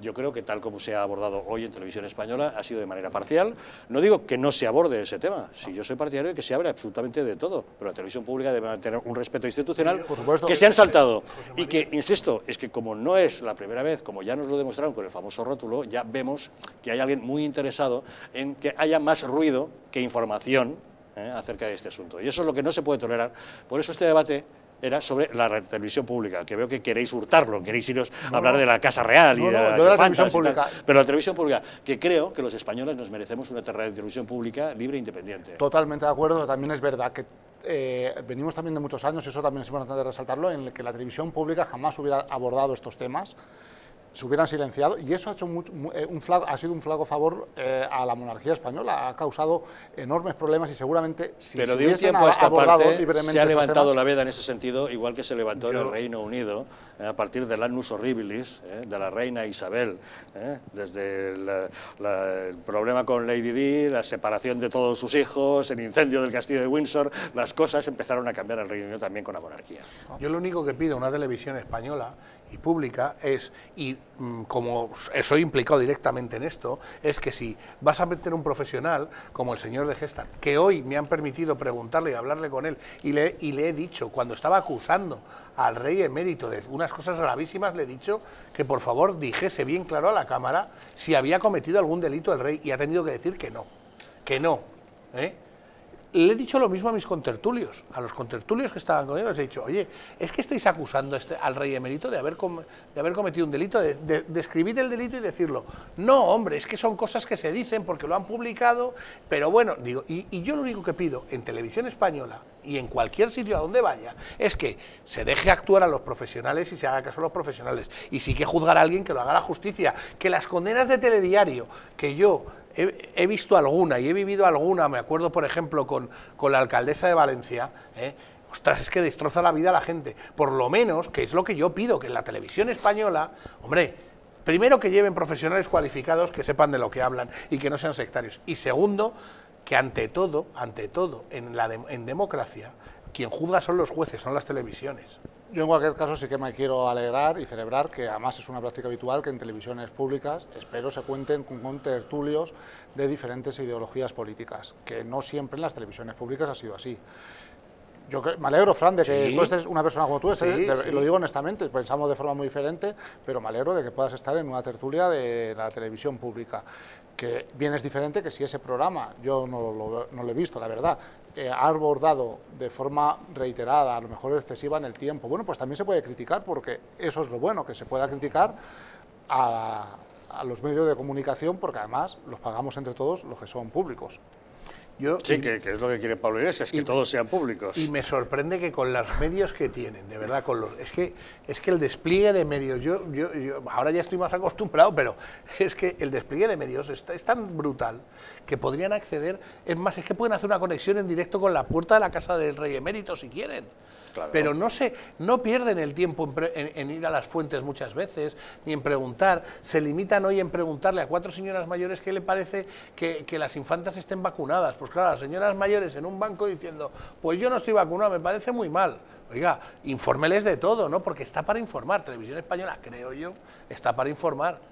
Yo creo que tal como se ha abordado hoy en Televisión Española ha sido de manera parcial. No digo que no se aborde ese tema, si yo soy partidario de que se hable absolutamente de todo, pero la televisión pública debe mantener un respeto institucional, por supuesto, que se han saltado. Y que, insisto, es que como no es la primera vez, como ya nos lo demostraron con el famoso rótulo, ya vemos que hay alguien muy interesado en que haya más ruido que información acerca de este asunto. Y eso es lo que no se puede tolerar. Por eso este debate era sobre la televisión pública, que veo que queréis hurtarlo, queréis iros a hablar de la Casa Real y de la televisión pública. Pero la televisión pública, que creo que los españoles nos merecemos una televisión pública libre e independiente. Totalmente de acuerdo, también es verdad que venimos también de muchos años, eso también es importante resaltarlo, en el que la televisión pública jamás hubiera abordado estos temas, se hubieran silenciado, y eso ha hecho ha sido un flaco favor a la monarquía española, ha causado enormes problemas y seguramente si se hubiesen abordado libremente... Pero de un tiempo a esta parte se ha levantado temas, la veda en ese sentido, igual que se levantó en el Reino Unido, a partir del annus horribilis, de la reina Isabel, desde el problema con Lady Di, la separación de todos sus hijos, el incendio del castillo de Windsor, las cosas empezaron a cambiar en el Reino Unido también con la monarquía. Yo lo único que pido a una televisión española y pública es, y como soy implicado directamente en esto, es que si vas a meter un profesional como el señor de Gestas, que hoy me han permitido preguntarle y hablarle con él, y le he dicho, cuando estaba acusando al rey emérito de unas cosas gravísimas, le he dicho que por favor dijese bien claro a la cámara si había cometido algún delito el rey, y ha tenido que decir que no, Le he dicho lo mismo a mis contertulios, a los contertulios que estaban con él, les he dicho, oye, es que estáis acusando al rey emérito de haber cometido un delito, describid el delito y decirlo. No, hombre, es que son cosas que se dicen porque lo han publicado, pero bueno, digo, y yo lo único que pido en Televisión Española y en cualquier sitio a donde vaya es que se deje actuar a los profesionales y se haga caso a los profesionales, y sí que juzgar a alguien que lo haga la justicia, que las condenas de Telediario, que yo... He visto alguna y he vivido alguna, me acuerdo por ejemplo con la alcaldesa de Valencia, ostras, es que destroza la vida a la gente, por lo menos, que es lo que yo pido, que en la televisión española, hombre, primero que lleven profesionales cualificados que sepan de lo que hablan y que no sean sectarios, y segundo, que ante todo, en democracia, quien juzga son los jueces, son las televisiones. Yo en cualquier caso sí que me quiero alegrar y celebrar que además es una práctica habitual que en televisiones públicas espero se cuenten con tertulios de diferentes ideologías políticas, que no siempre en las televisiones públicas ha sido así. Yo me alegro, Fran, de que tú estés, una persona como tú, lo digo honestamente, pensamos de forma muy diferente, pero me alegro de que puedas estar en una tertulia de la televisión pública, que bien es diferente que si ese programa, yo no lo he visto, la verdad, ha abordado de forma reiterada, a lo mejor excesiva en el tiempo, bueno, pues también se puede criticar, porque eso es lo bueno, que se pueda criticar a los medios de comunicación, porque además los pagamos entre todos los que son públicos. Que es lo que quiere Pablo Iglesias, que todos sean públicos. Y me sorprende que con los medios que tienen, de verdad, es que el despliegue de medios, yo ahora ya estoy más acostumbrado, pero es que el despliegue de medios es tan brutal que podrían acceder, es más, es que pueden hacer una conexión en directo con la puerta de la casa del rey emérito si quieren. Claro. Pero no pierden el tiempo en ir a las fuentes muchas veces, ni en preguntar. Se limitan hoy en preguntarle a 4 señoras mayores qué le parece que las infantas estén vacunadas. Pues claro, las señoras mayores en un banco diciendo, pues yo no estoy vacunada, me parece muy mal. Oiga, infórmeles de todo, ¿no? Porque está para informar. Televisión Española, creo yo, está para informar.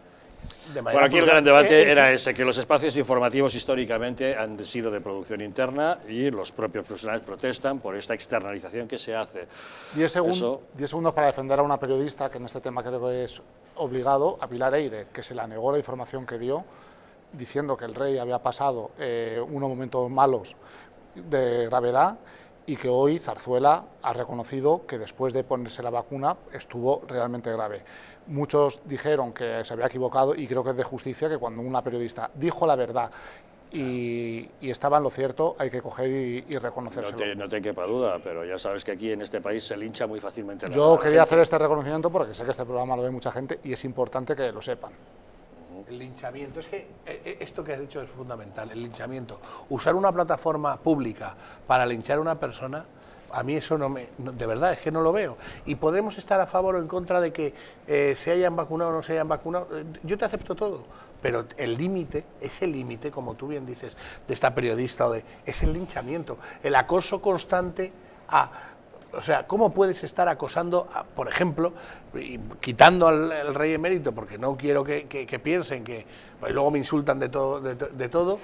Bueno, aquí el gran debate era ese, que los espacios informativos históricamente han sido de producción interna y los propios profesionales protestan por esta externalización que se hace. 10 segundos para defender a una periodista, que en este tema creo que es obligado, a Pilar Eyre, que se la negó la información que dio, diciendo que el rey había pasado unos momentos malos de gravedad, y que hoy Zarzuela ha reconocido que después de ponerse la vacuna estuvo realmente grave. Muchos dijeron que se había equivocado, y creo que es de justicia que cuando una periodista dijo la verdad y estaba en lo cierto, hay que coger y reconocerlo. No te quepa duda, pero ya sabes que aquí en este país se lincha muy fácilmente. Yo quería hacer este reconocimiento porque sé que este programa lo ve mucha gente y es importante que lo sepan. El linchamiento, es que esto que has dicho es fundamental, el linchamiento. Usar una plataforma pública para linchar a una persona A mí eso no me... de verdad, es que no lo veo. Y podremos estar a favor o en contra de que se hayan vacunado o no se hayan vacunado. Yo te acepto todo, pero el límite, ese límite, como tú bien dices, de esta periodista o de... es el linchamiento, el acoso constante a... O sea, ¿cómo puedes estar acosando, a, por ejemplo, y quitando al rey emérito, porque no quiero que piensen que... Pues luego me insultan de todo.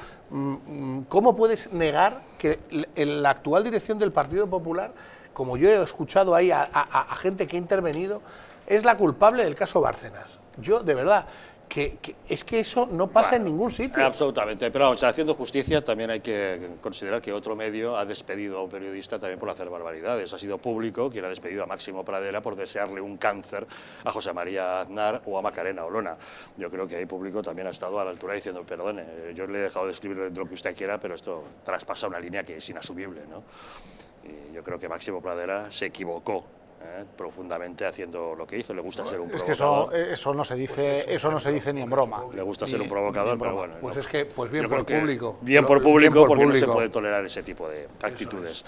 ¿Cómo puedes negar que la actual dirección del Partido Popular, como yo he escuchado ahí a gente que ha intervenido, es la culpable del caso Bárcenas? Yo, de verdad... es que eso no pasa en ningún sitio. Absolutamente, pero vamos, haciendo justicia también hay que considerar que otro medio ha despedido a un periodista también por hacer barbaridades. Ha sido Público quien ha despedido a Máximo Pradera por desearle un cáncer a José María Aznar o a Macarena Olona. Yo creo que ahí Público también ha estado a la altura diciendo, perdone, yo le he dejado de escribir lo que usted quiera, pero esto traspasa una línea que es inasumible, ¿no? Y yo creo que Máximo Pradera se equivocó profundamente haciendo lo que hizo. Le gusta ser un provocador. Es que eso no se dice, pues eso no se dice ni en broma. Le gusta ser un provocador, pero bueno. Pues no, es que, pues bien por Público. Bien por Público, porque no se puede tolerar ese tipo de actitudes.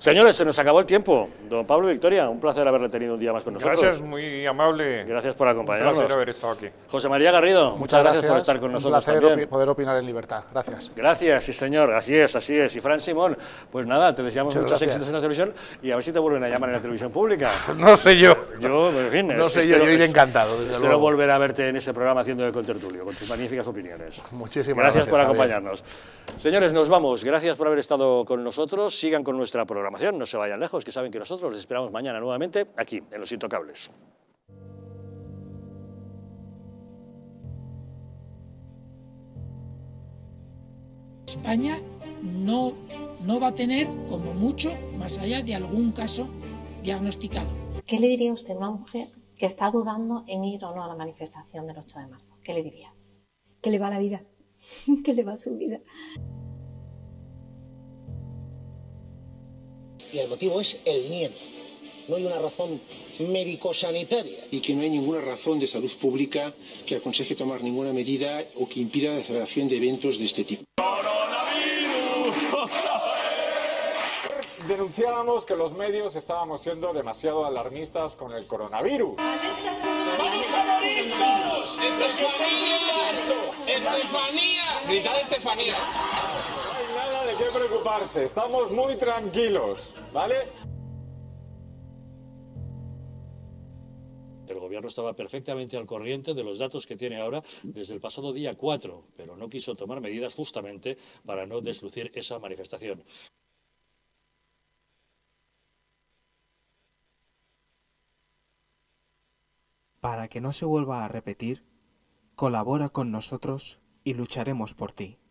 Señores, se nos acabó el tiempo. Don Pablo Victoria, un placer haberle tenido un día más con nosotros. Gracias, muy amable. Gracias por acompañarnos. Un placer haber estado aquí. José María Garrido, muchas gracias por estar con nosotros también. Un placer poder opinar en libertad. Gracias. Gracias, sí señor, así es, así es. Y Fran Simón, pues nada, te deseamos muchos éxitos en la televisión y a ver si te vuelven a llamar en la televisión pública. No sé yo. En fin, no sé yo, yo iré encantado. Espero volver a verte en ese programa haciendo de contertulio, con tus magníficas opiniones. Muchísimas gracias. Gracias por acompañarnos. Señores, nos vamos. Gracias por haber estado con nosotros. Sigan con nuestra programación, no se vayan lejos, que saben que nosotros les esperamos mañana nuevamente aquí, en Los Intocables. España no va a tener, como mucho, más allá de algún caso diagnosticado. ¿Qué le diría usted a una mujer que está dudando en ir o no a la manifestación del 8 de marzo? ¿Qué le diría? Que le va la vida, que le va su vida. Y el motivo es el miedo. No hay una razón médico-sanitaria. Y que no hay ninguna razón de salud pública que aconseje tomar ninguna medida o que impida la celebración de eventos de este tipo. Denunciábamos que los medios estábamos siendo demasiado alarmistas con el coronavirus. ¡Vamos a morir todos! ¡Estefanía! ¡Estefanía! ¡Gritad Estefanía! No hay nada de qué preocuparse, estamos muy tranquilos, ¿vale? El gobierno estaba perfectamente al corriente de los datos que tiene ahora desde el pasado día 4, pero no quiso tomar medidas justamente para no deslucir esa manifestación. Para que no se vuelva a repetir, colabora con nosotros y lucharemos por ti.